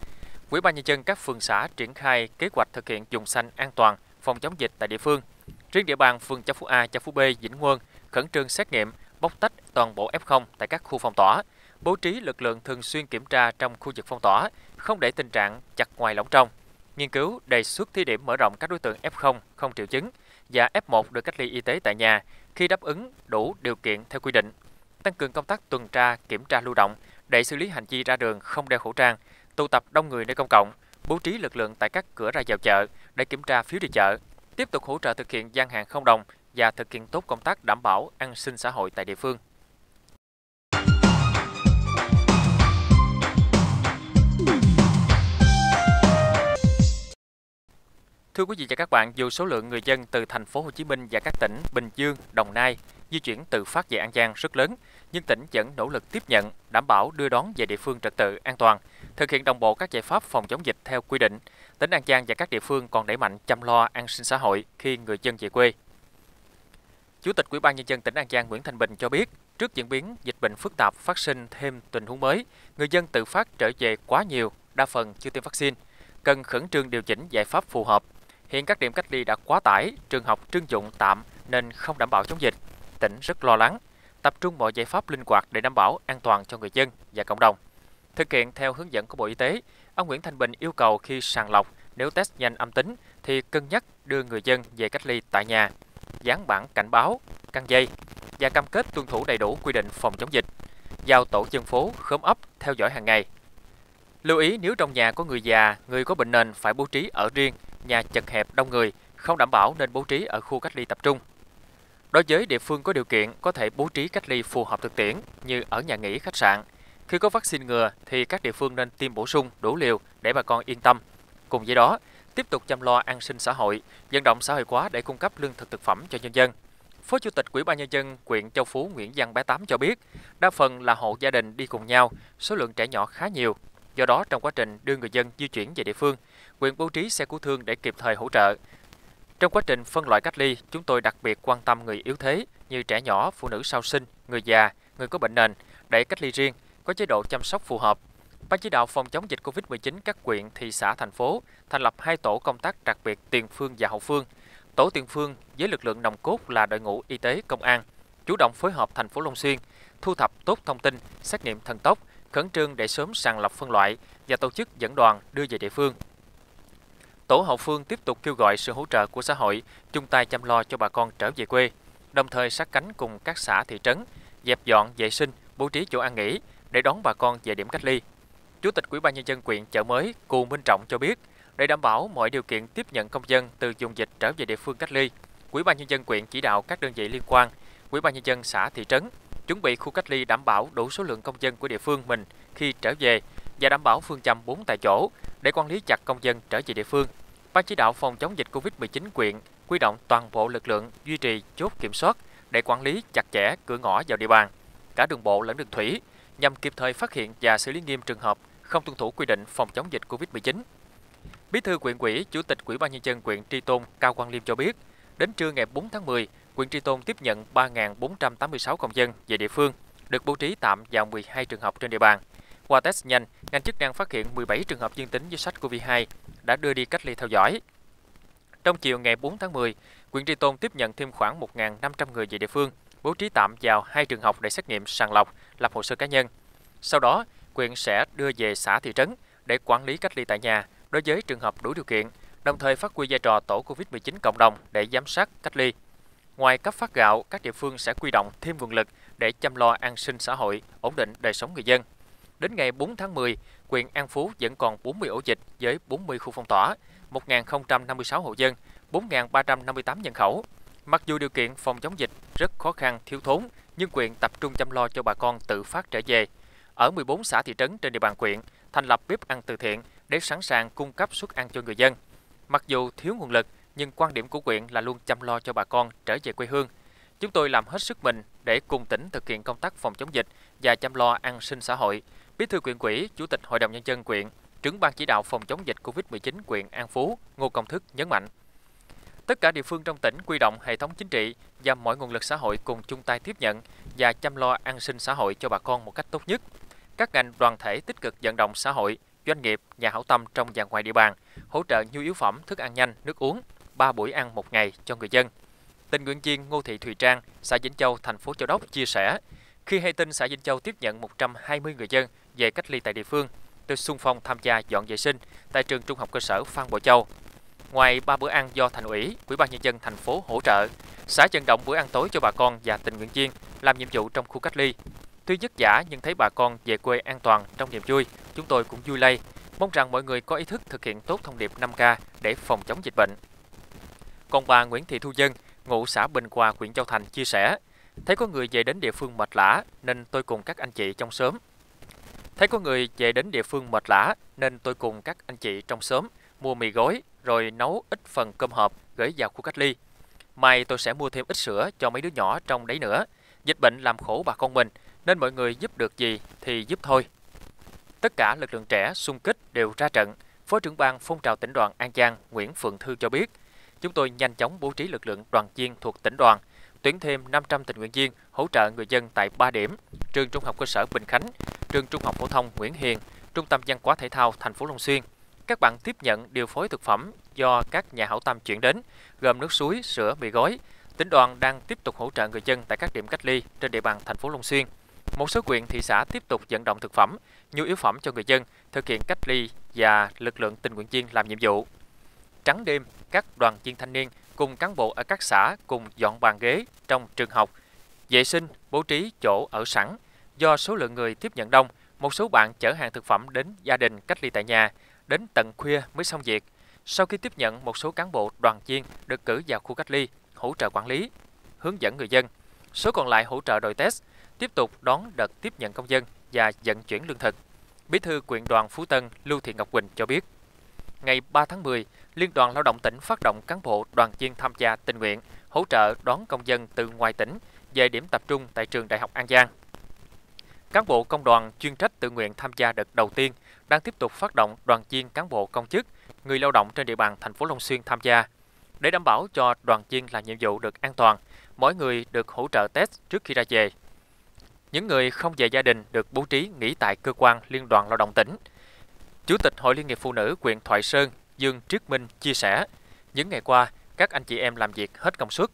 Ủy ban nhân dân các phường xã triển khai kế hoạch thực hiện vùng xanh an toàn phòng chống dịch tại địa phương. Riêng địa bàn phường Châu Phú A, Châu Phú B, Vĩnh Quân khẩn trương xét nghiệm, bóc tách toàn bộ F0 tại các khu phong tỏa, bố trí lực lượng thường xuyên kiểm tra trong khu vực phong tỏa, không để tình trạng chặt ngoài lỏng trong. Nghiên cứu đề xuất thí điểm mở rộng các đối tượng F0 không triệu chứng và F1 được cách ly y tế tại nhà khi đáp ứng đủ điều kiện theo quy định. Tăng cường công tác tuần tra, kiểm tra lưu động để xử lý hành vi ra đường không đeo khẩu trang, tụ tập đông người nơi công cộng, bố trí lực lượng tại các cửa ra vào chợ để kiểm tra phiếu đi chợ, tiếp tục hỗ trợ thực hiện gian hàng không đồng và thực hiện tốt công tác đảm bảo an sinh xã hội tại địa phương. Thưa quý vị và các bạn, dù số lượng người dân từ thành phố Hồ Chí Minh và các tỉnh Bình Dương, Đồng Nai di chuyển tự phát về An Giang rất lớn, nhưng tỉnh vẫn nỗ lực tiếp nhận, đảm bảo đưa đón về địa phương trật tự an toàn, thực hiện đồng bộ các giải pháp phòng chống dịch theo quy định. Tỉnh An Giang và các địa phương còn đẩy mạnh chăm lo an sinh xã hội khi người dân về quê. Chủ tịch Ủy ban nhân dân tỉnh An Giang Nguyễn Thanh Bình cho biết, trước diễn biến dịch bệnh phức tạp phát sinh thêm tình huống mới, người dân tự phát trở về quá nhiều, đa phần chưa tiêm vaccine, cần khẩn trương điều chỉnh giải pháp phù hợp. Hiện các điểm cách ly đã quá tải, trường học trưng dụng tạm nên không đảm bảo chống dịch. tỉnh rất lo lắng, tập trung mọi giải pháp linh hoạt để đảm bảo an toàn cho người dân và cộng đồng. Thực hiện theo hướng dẫn của Bộ Y tế, ông Nguyễn Thanh Bình yêu cầu khi sàng lọc, nếu test nhanh âm tính thì cân nhắc đưa người dân về cách ly tại nhà, dán bảng cảnh báo, căng dây và cam kết tuân thủ đầy đủ quy định phòng chống dịch, giao tổ dân phố, khóm ấp theo dõi hàng ngày. Lưu ý nếu trong nhà có người già, người có bệnh nền phải bố trí ở riêng, nhà chật hẹp đông người không đảm bảo nên bố trí ở khu cách ly tập trung. Đối với địa phương có điều kiện có thể bố trí cách ly phù hợp thực tiễn như ở nhà nghỉ, khách sạn. Khi có vaccine ngừa thì các địa phương nên tiêm bổ sung đủ liều để bà con yên tâm. Cùng với đó, tiếp tục chăm lo an sinh xã hội, vận động xã hội hóa để cung cấp lương thực thực phẩm cho nhân dân. Phó Chủ tịch Ủy ban Nhân dân huyện Châu Phú Nguyễn Văn Bảy Tám cho biết, đa phần là hộ gia đình đi cùng nhau, số lượng trẻ nhỏ khá nhiều. Do đó, trong quá trình đưa người dân di chuyển về địa phương, huyện bố trí xe cứu thương để kịp thời hỗ trợ. Trong quá trình phân loại cách ly, chúng tôi đặc biệt quan tâm người yếu thế như trẻ nhỏ, phụ nữ sau sinh, người già, người có bệnh nền để cách ly riêng, có chế độ chăm sóc phù hợp. Ban chỉ đạo phòng chống dịch COVID-19 các huyện, thị xã, thành phố thành lập 2 tổ công tác đặc biệt tiền phương và hậu phương. Tổ tiền phương với lực lượng nòng cốt là đội ngũ y tế, công an, chủ động phối hợp thành phố Long Xuyên, thu thập tốt thông tin, xét nghiệm thần tốc, khẩn trương để sớm sàng lọc phân loại và tổ chức dẫn đoàn đưa về địa phương. Tổ hậu phương tiếp tục kêu gọi sự hỗ trợ của xã hội, chung tay chăm lo cho bà con trở về quê, đồng thời sát cánh cùng các xã, thị trấn, dẹp dọn, vệ sinh, bố trí chỗ ăn nghỉ để đón bà con về điểm cách ly. Chủ tịch Ủy ban Nhân dân huyện Chợ Mới Cù Minh Trọng cho biết, để đảm bảo mọi điều kiện tiếp nhận công dân từ vùng dịch trở về địa phương cách ly, Ủy ban Nhân dân huyện chỉ đạo các đơn vị liên quan, Ủy ban Nhân dân xã, thị trấn chuẩn bị khu cách ly đảm bảo đủ số lượng công dân của địa phương mình khi trở về và đảm bảo phương châm 4 tại chỗ để quản lý chặt công dân trở về địa phương. Ban chỉ đạo phòng chống dịch COVID-19 huyện huy động toàn bộ lực lượng duy trì chốt kiểm soát để quản lý chặt chẽ cửa ngõ vào địa bàn, cả đường bộ lẫn đường thủy, nhằm kịp thời phát hiện và xử lý nghiêm trường hợp không tuân thủ quy định phòng chống dịch COVID-19. Bí thư huyện ủy, Chủ tịch Ủy ban Nhân dân huyện Tri Tôn Cao Quang Liêm cho biết, đến trưa ngày 4 tháng 10, huyện Tri Tôn tiếp nhận 3.486 công dân về địa phương, được bố trí tạm vào 12 trường học trên địa bàn. Qua test nhanh, ngành chức năng phát hiện 17 trường hợp dương tính với SARS-CoV-2 đã đưa đi cách ly theo dõi. Trong chiều ngày 4 tháng 10, huyện Tri Tôn tiếp nhận thêm khoảng 1.500 người về địa phương, bố trí tạm vào 2 trường học để xét nghiệm sàng lọc, lập hồ sơ cá nhân. Sau đó, huyện sẽ đưa về xã, thị trấn để quản lý cách ly tại nhà đối với trường hợp đủ điều kiện, đồng thời phát huy vai trò tổ COVID-19 cộng đồng để giám sát cách ly. Ngoài cấp phát gạo, các địa phương sẽ quy động thêm nguồn lực để chăm lo an sinh xã hội, ổn định đời sống người dân. Đến ngày 4 tháng 10, huyện An Phú vẫn còn 40 ổ dịch với 40 khu phong tỏa, 1.056 hộ dân, 4.358 nhân khẩu. Mặc dù điều kiện phòng chống dịch rất khó khăn, thiếu thốn, nhưng huyện tập trung chăm lo cho bà con tự phát trở về. Ở 14 xã, thị trấn trên địa bàn huyện thành lập bếp ăn từ thiện để sẵn sàng cung cấp suất ăn cho người dân. Mặc dù thiếu nguồn lực, nhưng quan điểm của huyện là luôn chăm lo cho bà con trở về quê hương. Chúng tôi làm hết sức mình để cùng tỉnh thực hiện công tác phòng chống dịch và chăm lo an sinh xã hội. Bí thư huyện ủy, Chủ tịch Hội đồng Nhân dân huyện, trưởng ban chỉ đạo phòng chống dịch COVID-19 huyện An Phú, Ngô Công Thức nhấn mạnh. Tất cả địa phương trong tỉnh quy động hệ thống chính trị và mọi nguồn lực xã hội cùng chung tay tiếp nhận và chăm lo an sinh xã hội cho bà con một cách tốt nhất. Các ngành đoàn thể tích cực vận động xã hội, doanh nghiệp, nhà hảo tâm trong và ngoài địa bàn, hỗ trợ nhu yếu phẩm, thức ăn nhanh, nước uống, 3 buổi ăn một ngày cho người dân. Tình nguyện viên Ngô Thị Thùy Trang, xã Vĩnh Châu, thành phố Châu Đốc chia sẻ, khi hay tin xã Vĩnh Châu tiếp nhận 120 người dân về cách ly tại địa phương, tôi xung phong tham gia dọn vệ sinh tại trường trung học cơ sở Phan Bội Châu. Ngoài 3 bữa ăn do Thành ủy, Ủy ban Nhân dân thành phố hỗ trợ, xã vận động bữa ăn tối cho bà con và tình nguyện viên làm nhiệm vụ trong khu cách ly. Tuy vất vả nhưng thấy bà con về quê an toàn trong niềm vui, chúng tôi cũng vui lây. Mong rằng mọi người có ý thức thực hiện tốt thông điệp 5K để phòng chống dịch bệnh. Còn bà Nguyễn Thị Thu Dân, ngụ xã Bình Hòa, huyện Châu Thành chia sẻ, thấy có người về đến địa phương mệt lả nên tôi cùng các anh chị trong xóm. Mua mì gói rồi nấu ít phần cơm hộp gửi vào khu cách ly. Mai tôi sẽ mua thêm ít sữa cho mấy đứa nhỏ trong đấy nữa. Dịch bệnh làm khổ bà con mình nên mọi người giúp được gì thì giúp thôi. Tất cả lực lượng trẻ xung kích đều ra trận. Phó trưởng ban phong trào tỉnh đoàn An Giang Nguyễn Phượng Thư cho biết, chúng tôi nhanh chóng bố trí lực lượng đoàn viên thuộc tỉnh đoàn, tuyển thêm 500 tình nguyện viên hỗ trợ người dân tại 3 điểm: trường trung học cơ sở Bình Khánh, trường trung học phổ thông Nguyễn Hiền, trung tâm văn hóa thể thao thành phố Long Xuyên. Các bạn tiếp nhận điều phối thực phẩm do các nhà hảo tâm chuyển đến, gồm nước suối, sữa, mì gói. Tỉnh đoàn đang tiếp tục hỗ trợ người dân tại các điểm cách ly trên địa bàn thành phố Long Xuyên. Một số huyện, thị xã tiếp tục vận động thực phẩm, nhu yếu phẩm cho người dân thực hiện cách ly và lực lượng tình nguyện viên làm nhiệm vụ. Trắng đêm, các đoàn viên thanh niên cùng cán bộ ở các xã cùng dọn bàn ghế trong trường học, vệ sinh, bố trí chỗ ở sẵn. Do số lượng người tiếp nhận đông, một số bạn chở hàng thực phẩm đến gia đình cách ly tại nhà, đến tận khuya mới xong việc. Sau khi tiếp nhận, một số cán bộ đoàn viên được cử vào khu cách ly, hỗ trợ quản lý, hướng dẫn người dân. Số còn lại hỗ trợ đội test, tiếp tục đón đợt tiếp nhận công dân và vận chuyển lương thực. Bí thư Huyện đoàn Phú Tân Lưu Thị Ngọc Quỳnh cho biết, ngày 3 tháng 10, Liên đoàn Lao động tỉnh phát động cán bộ đoàn viên tham gia tình nguyện, hỗ trợ đón công dân từ ngoài tỉnh về điểm tập trung tại trường Đại học An Giang. Cán bộ công đoàn chuyên trách tự nguyện tham gia đợt đầu tiên đang tiếp tục phát động đoàn viên cán bộ công chức, người lao động trên địa bàn thành phố Long Xuyên tham gia. Để đảm bảo cho đoàn viên làm nhiệm vụ được an toàn, mỗi người được hỗ trợ test trước khi ra về. Những người không về gia đình được bố trí nghỉ tại cơ quan Liên đoàn Lao động tỉnh. Chủ tịch Hội Liên nghiệp Phụ nữ huyện Thoại Sơn Dương Trước Minh chia sẻ, những ngày qua, các anh chị em làm việc hết công suất,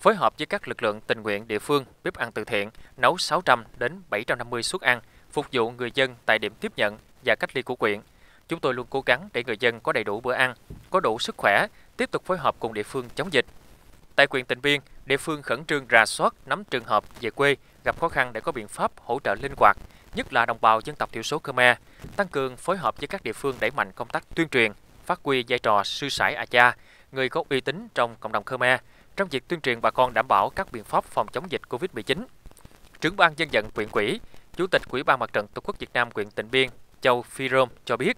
phối hợp với các lực lượng tình nguyện địa phương, bếp ăn từ thiện, nấu 600 đến 750 suất ăn, phục vụ người dân tại điểm tiếp nhận và cách ly của huyện. Chúng tôi luôn cố gắng để người dân có đầy đủ bữa ăn, có đủ sức khỏe, tiếp tục phối hợp cùng địa phương chống dịch. Tại huyện Tịnh Biên, địa phương khẩn trương rà soát, nắm trường hợp về quê gặp khó khăn để có biện pháp hỗ trợ linh hoạt, nhất là đồng bào dân tộc thiểu số Khmer, tăng cường phối hợp với các địa phương đẩy mạnh công tác tuyên truyền, phát huy vai trò sư sãi A-cha, người có uy tín trong cộng đồng Khmer trong việc tuyên truyền bà con đảm bảo các biện pháp phòng chống dịch Covid-19. Trưởng ban dân vận huyện ủy, Chủ tịch Ủy ban Mặt trận Tổ quốc Việt Nam huyện Tịnh Biên, Châu Phirom cho biết,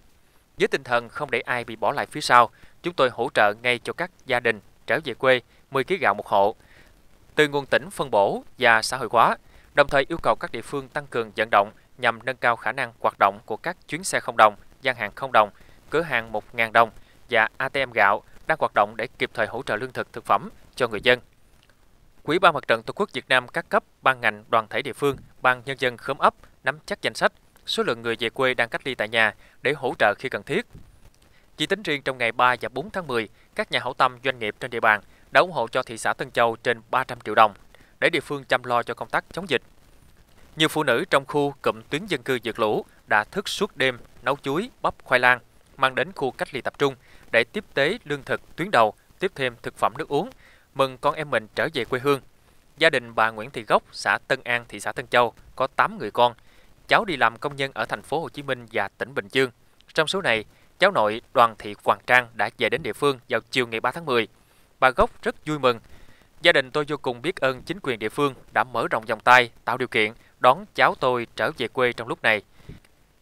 với tinh thần không để ai bị bỏ lại phía sau, chúng tôi hỗ trợ ngay cho các gia đình trở về quê 10 kg gạo một hộ từ nguồn tỉnh phân bổ và xã hội hóa, đồng thời yêu cầu các địa phương tăng cường vận động nhằm nâng cao khả năng hoạt động của các chuyến xe không đồng, gian hàng không đồng, cửa hàng 1.000 đồng và ATM gạo đang hoạt động để kịp thời hỗ trợ lương thực, thực phẩm cho người dân. Quỹ Ban Mặt trận Tổ quốc Việt Nam các cấp, ban ngành, đoàn thể địa phương, ban nhân dân khóm ấp nắm chắc danh sách, số lượng người về quê đang cách ly tại nhà để hỗ trợ khi cần thiết. Chỉ tính riêng trong ngày 3 và 4 tháng 10, các nhà hảo tâm doanh nghiệp trên địa bàn đã ủng hộ cho thị xã Tân Châu trên 300 triệu đồng để địa phương chăm lo cho công tác chống dịch. Nhiều phụ nữ trong khu cụm tuyến dân cư vượt lũ đã thức suốt đêm nấu chuối, bắp, khoai lang, mang đến khu cách ly tập trung để tiếp tế lương thực tuyến đầu, tiếp thêm thực phẩm nước uống, mừng con em mình trở về quê hương. Gia đình bà Nguyễn Thị Gốc, xã Tân An, thị xã Tân Châu có 8 người con. Cháu đi làm công nhân ở thành phố Hồ Chí Minh và tỉnh Bình Dương. Trong số này, cháu nội Đoàn Thị Hoàng Trang đã về đến địa phương vào chiều ngày 3 tháng 10. Bà Gốc rất vui mừng. Gia đình tôi vô cùng biết ơn chính quyền địa phương đã mở rộng vòng tay, tạo điều kiện đón cháu tôi trở về quê trong lúc này.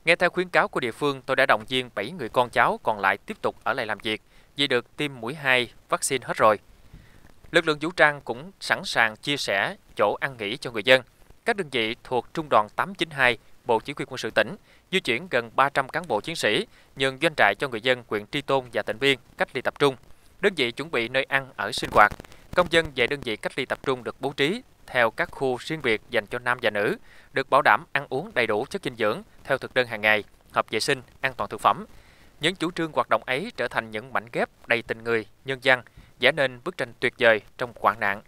Nghe theo khuyến cáo của địa phương, tôi đã động viên 7 người con cháu còn lại tiếp tục ở lại làm việc vì được tiêm mũi 2 vaccine hết rồi. Lực lượng vũ trang cũng sẵn sàng chia sẻ chỗ ăn nghỉ cho người dân. Các đơn vị thuộc Trung đoàn 892, Bộ Chỉ huy Quân sự tỉnh di chuyển gần 300 cán bộ chiến sĩ nhường doanh trại cho người dân huyện Tri Tôn và Tịnh Biên cách ly tập trung. Đơn vị chuẩn bị nơi ăn ở sinh hoạt. Công dân về đơn vị cách ly tập trung được bố trí theo các khu riêng biệt dành cho nam và nữ, được bảo đảm ăn uống đầy đủ chất dinh dưỡng theo thực đơn hàng ngày, hợp vệ sinh, an toàn thực phẩm. Những chủ trương hoạt động ấy trở thành những mảnh ghép đầy tình người, nhân văn, vẽ nên bức tranh tuyệt vời trong hoạn nạn,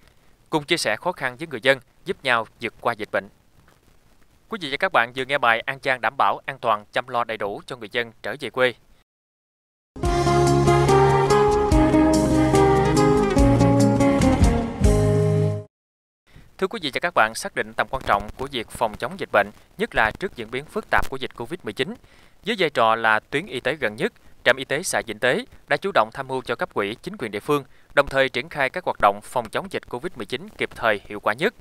cùng chia sẻ khó khăn với người dân, giúp nhau vượt qua dịch bệnh. Quý vị và các bạn vừa nghe bài An Giang đảm bảo an toàn, chăm lo đầy đủ cho người dân trở về quê. Thưa quý vị và các bạn, xác định tầm quan trọng của việc phòng chống dịch bệnh, nhất là trước diễn biến phức tạp của dịch Covid-19. Với vai trò là tuyến y tế gần nhất, trạm y tế xã Vĩnh Tế đã chủ động tham mưu cho cấp ủy chính quyền địa phương, đồng thời triển khai các hoạt động phòng chống dịch Covid-19 kịp thời, hiệu quả nhất.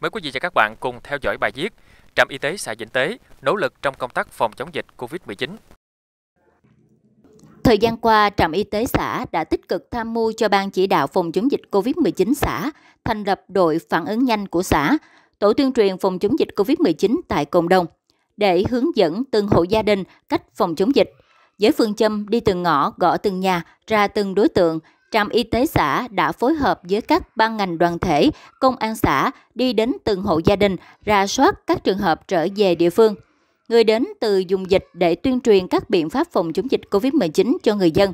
Mời quý vị và các bạn cùng theo dõi bài viết Trạm y tế xã Vĩnh Tế nỗ lực trong công tác phòng chống dịch Covid-19. Thời gian qua, trạm y tế xã đã tích cực tham mưu cho Ban chỉ đạo phòng chống dịch COVID-19 xã thành lập đội phản ứng nhanh của xã, tổ tuyên truyền phòng chống dịch COVID-19 tại cộng đồng để hướng dẫn từng hộ gia đình cách phòng chống dịch. Với phương châm đi từng ngõ, gõ từng nhà, ra từng đối tượng, trạm y tế xã đã phối hợp với các ban ngành đoàn thể, công an xã đi đến từng hộ gia đình, rà soát các trường hợp trở về địa phương, người đến từ vùng dịch để tuyên truyền các biện pháp phòng chống dịch COVID-19 cho người dân,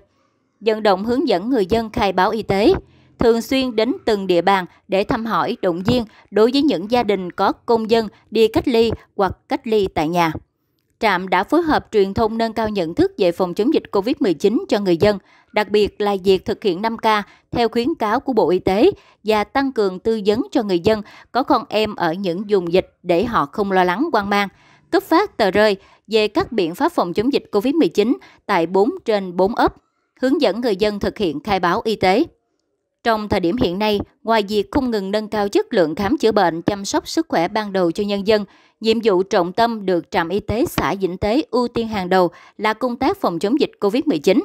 vận động hướng dẫn người dân khai báo y tế. thường xuyên đến từng địa bàn để thăm hỏi, động viên đối với những gia đình có công dân đi cách ly hoặc cách ly tại nhà. Trạm đã phối hợp truyền thông nâng cao nhận thức về phòng chống dịch COVID-19 cho người dân, đặc biệt là việc thực hiện 5K theo khuyến cáo của Bộ Y tế và tăng cường tư vấn cho người dân có con em ở những vùng dịch để họ không lo lắng hoang mang, cấp phát tờ rơi về các biện pháp phòng chống dịch COVID-19 tại 4 trên 4 ấp, hướng dẫn người dân thực hiện khai báo y tế. Trong thời điểm hiện nay, ngoài việc không ngừng nâng cao chất lượng khám chữa bệnh, chăm sóc sức khỏe ban đầu cho nhân dân, nhiệm vụ trọng tâm được trạm y tế xã Vĩnh Tế ưu tiên hàng đầu là công tác phòng chống dịch COVID-19.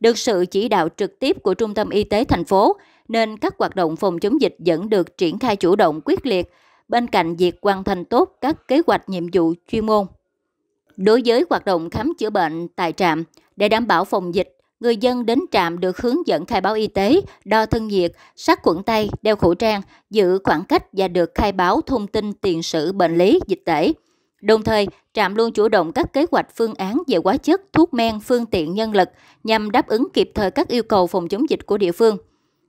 Được sự chỉ đạo trực tiếp của Trung tâm Y tế thành phố, nên các hoạt động phòng chống dịch vẫn được triển khai chủ động quyết liệt, bên cạnh việc hoàn thành tốt các kế hoạch nhiệm vụ chuyên môn. Đối với hoạt động khám chữa bệnh tại trạm, để đảm bảo phòng dịch, người dân đến trạm được hướng dẫn khai báo y tế, đo thân nhiệt, sát khuẩn tay, đeo khẩu trang, giữ khoảng cách và được khai báo thông tin tiền sử bệnh lý, dịch tễ. Đồng thời, trạm luôn chủ động các kế hoạch phương án về hóa chất, thuốc men, phương tiện nhân lực nhằm đáp ứng kịp thời các yêu cầu phòng chống dịch của địa phương.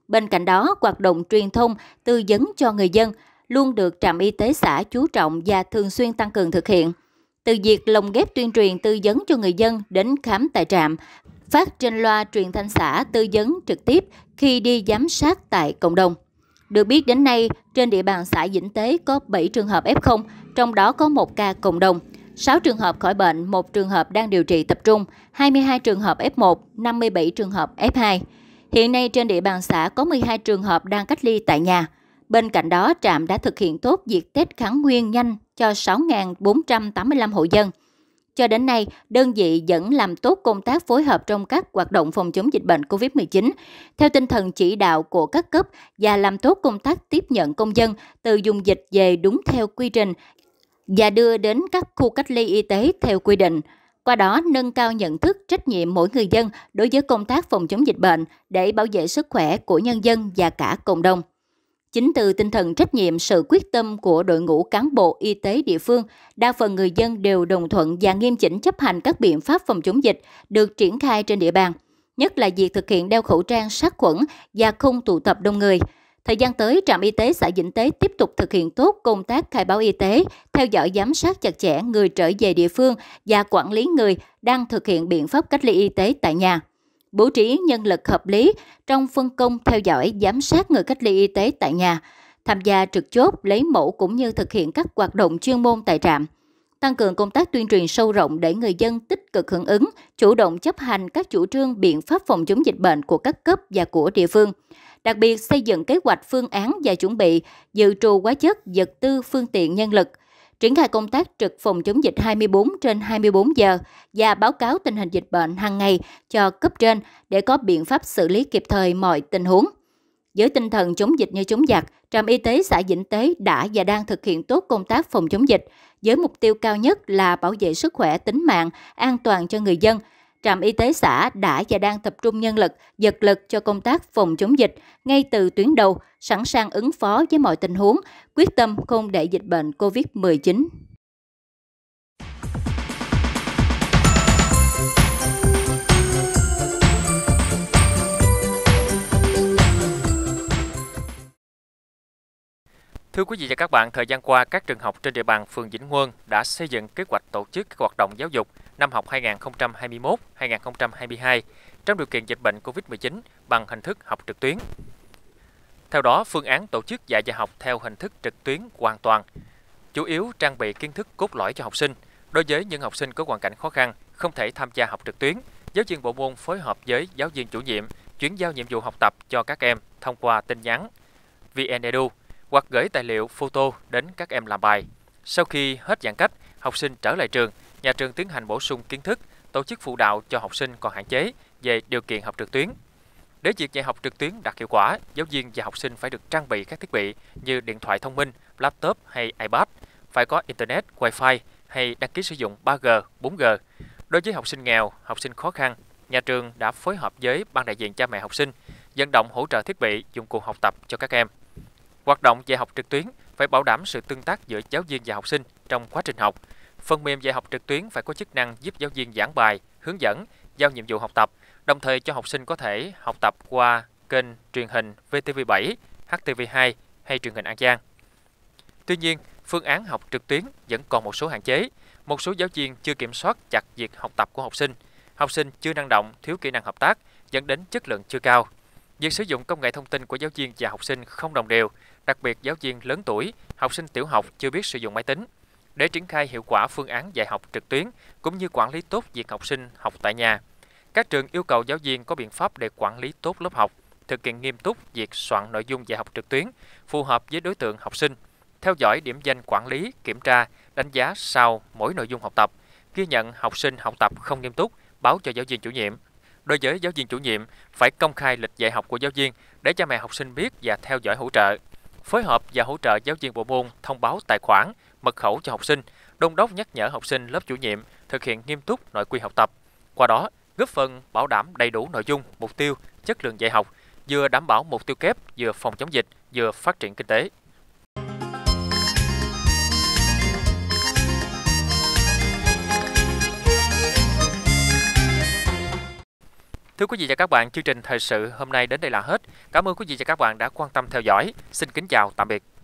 Bên cạnh đó, hoạt động truyền thông, tư vấn cho người dân luôn được trạm y tế xã chú trọng và thường xuyên tăng cường thực hiện. Từ việc lồng ghép tuyên truyền tư vấn cho người dân đến khám tại trạm, phát trên loa truyền thanh xã tư vấn trực tiếp khi đi giám sát tại cộng đồng. Được biết đến nay, trên địa bàn xã Vĩnh Tế có 7 trường hợp F0, trong đó có 1 ca cộng đồng, 6 trường hợp khỏi bệnh, 1 trường hợp đang điều trị tập trung, 22 trường hợp F1, 57 trường hợp F2. Hiện nay trên địa bàn xã có 12 trường hợp đang cách ly tại nhà. Bên cạnh đó, trạm đã thực hiện tốt việc test kháng nguyên nhanh cho 6.485 hộ dân. Cho đến nay, đơn vị vẫn làm tốt công tác phối hợp trong các hoạt động phòng chống dịch bệnh COVID-19, theo tinh thần chỉ đạo của các cấp và làm tốt công tác tiếp nhận công dân từ vùng dịch về đúng theo quy trình và đưa đến các khu cách ly y tế theo quy định. Qua đó, nâng cao nhận thức trách nhiệm mỗi người dân đối với công tác phòng chống dịch bệnh để bảo vệ sức khỏe của nhân dân và cả cộng đồng. Chính từ tinh thần trách nhiệm, sự quyết tâm của đội ngũ cán bộ y tế địa phương, đa phần người dân đều đồng thuận và nghiêm chỉnh chấp hành các biện pháp phòng chống dịch được triển khai trên địa bàn, nhất là việc thực hiện đeo khẩu trang, sát khuẩn và không tụ tập đông người. Thời gian tới, trạm y tế xã Vĩnh Tế tiếp tục thực hiện tốt công tác khai báo y tế, theo dõi giám sát chặt chẽ người trở về địa phương và quản lý người đang thực hiện biện pháp cách ly y tế tại nhà. Bố trí nhân lực hợp lý trong phân công theo dõi giám sát người cách ly y tế tại nhà, tham gia trực chốt lấy mẫu cũng như thực hiện các hoạt động chuyên môn tại trạm. Tăng cường công tác tuyên truyền sâu rộng để người dân tích cực hưởng ứng, chủ động chấp hành các chủ trương biện pháp phòng chống dịch bệnh của các cấp và của địa phương. Đặc biệt xây dựng kế hoạch phương án và chuẩn bị, dự trù hóa chất, vật tư, phương tiện nhân lực. Triển khai công tác trực phòng chống dịch 24 trên 24 giờ và báo cáo tình hình dịch bệnh hàng ngày cho cấp trên để có biện pháp xử lý kịp thời mọi tình huống. Với tinh thần chống dịch như chống giặc, trạm y tế xã Vĩnh Tế đã và đang thực hiện tốt công tác phòng chống dịch với mục tiêu cao nhất là bảo vệ sức khỏe, tính mạng, an toàn cho người dân. Trạm y tế xã đã và đang tập trung nhân lực, vật lực cho công tác phòng chống dịch ngay từ tuyến đầu, sẵn sàng ứng phó với mọi tình huống, quyết tâm không để dịch bệnh COVID-19. Thưa quý vị và các bạn, thời gian qua, các trường học trên địa bàn phường Vĩnh Huân đã xây dựng kế hoạch tổ chức các hoạt động giáo dục năm học 2021-2022 trong điều kiện dịch bệnh COVID-19 bằng hình thức học trực tuyến. Theo đó, phương án tổ chức dạy và học theo hình thức trực tuyến hoàn toàn, chủ yếu trang bị kiến thức cốt lõi cho học sinh. Đối với những học sinh có hoàn cảnh khó khăn, không thể tham gia học trực tuyến, giáo viên bộ môn phối hợp với giáo viên chủ nhiệm chuyển giao nhiệm vụ học tập cho các em thông qua tin nhắn VnEdu hoặc gửi tài liệu photo đến các em làm bài. Sau khi hết giãn cách, học sinh trở lại trường, nhà trường tiến hành bổ sung kiến thức, tổ chức phụ đạo cho học sinh còn hạn chế về điều kiện học trực tuyến. Để việc dạy học trực tuyến đạt hiệu quả, giáo viên và học sinh phải được trang bị các thiết bị như điện thoại thông minh, laptop hay iPad, phải có Internet, Wi-Fi hay đăng ký sử dụng 3G, 4G. Đối với học sinh nghèo, học sinh khó khăn, nhà trường đã phối hợp với ban đại diện cha mẹ học sinh, vận động hỗ trợ thiết bị, dụng cụ học tập cho các em. Hoạt động dạy học trực tuyến phải bảo đảm sự tương tác giữa giáo viên và học sinh trong quá trình học. Phần mềm dạy học trực tuyến phải có chức năng giúp giáo viên giảng bài, hướng dẫn, giao nhiệm vụ học tập, đồng thời cho học sinh có thể học tập qua kênh truyền hình VTV7, HTV2 hay truyền hình An Giang. Tuy nhiên, phương án học trực tuyến vẫn còn một số hạn chế. Một số giáo viên chưa kiểm soát chặt việc học tập của học sinh chưa năng động, thiếu kỹ năng hợp tác, dẫn đến chất lượng chưa cao. Việc sử dụng công nghệ thông tin của giáo viên và học sinh không đồng đều, đặc biệt giáo viên lớn tuổi, học sinh tiểu học chưa biết sử dụng máy tính. Để triển khai hiệu quả phương án dạy học trực tuyến cũng như quản lý tốt việc học sinh học tại nhà, các trường yêu cầu giáo viên có biện pháp để quản lý tốt lớp học, thực hiện nghiêm túc việc soạn nội dung dạy học trực tuyến phù hợp với đối tượng học sinh, theo dõi điểm danh quản lý, kiểm tra, đánh giá sau mỗi nội dung học tập, ghi nhận học sinh học tập không nghiêm túc, báo cho giáo viên chủ nhiệm. Đối với giáo viên chủ nhiệm, phải công khai lịch dạy học của giáo viên để cha mẹ học sinh biết và theo dõi hỗ trợ. Phối hợp và hỗ trợ giáo viên bộ môn thông báo tài khoản, mật khẩu cho học sinh, đôn đốc nhắc nhở học sinh lớp chủ nhiệm thực hiện nghiêm túc nội quy học tập. Qua đó, góp phần bảo đảm đầy đủ nội dung, mục tiêu, chất lượng dạy học, vừa đảm bảo mục tiêu kép, vừa phòng chống dịch, vừa phát triển kinh tế. Thưa quý vị và các bạn, chương trình thời sự hôm nay đến đây là hết. Cảm ơn quý vị và các bạn đã quan tâm theo dõi. Xin kính chào, tạm biệt.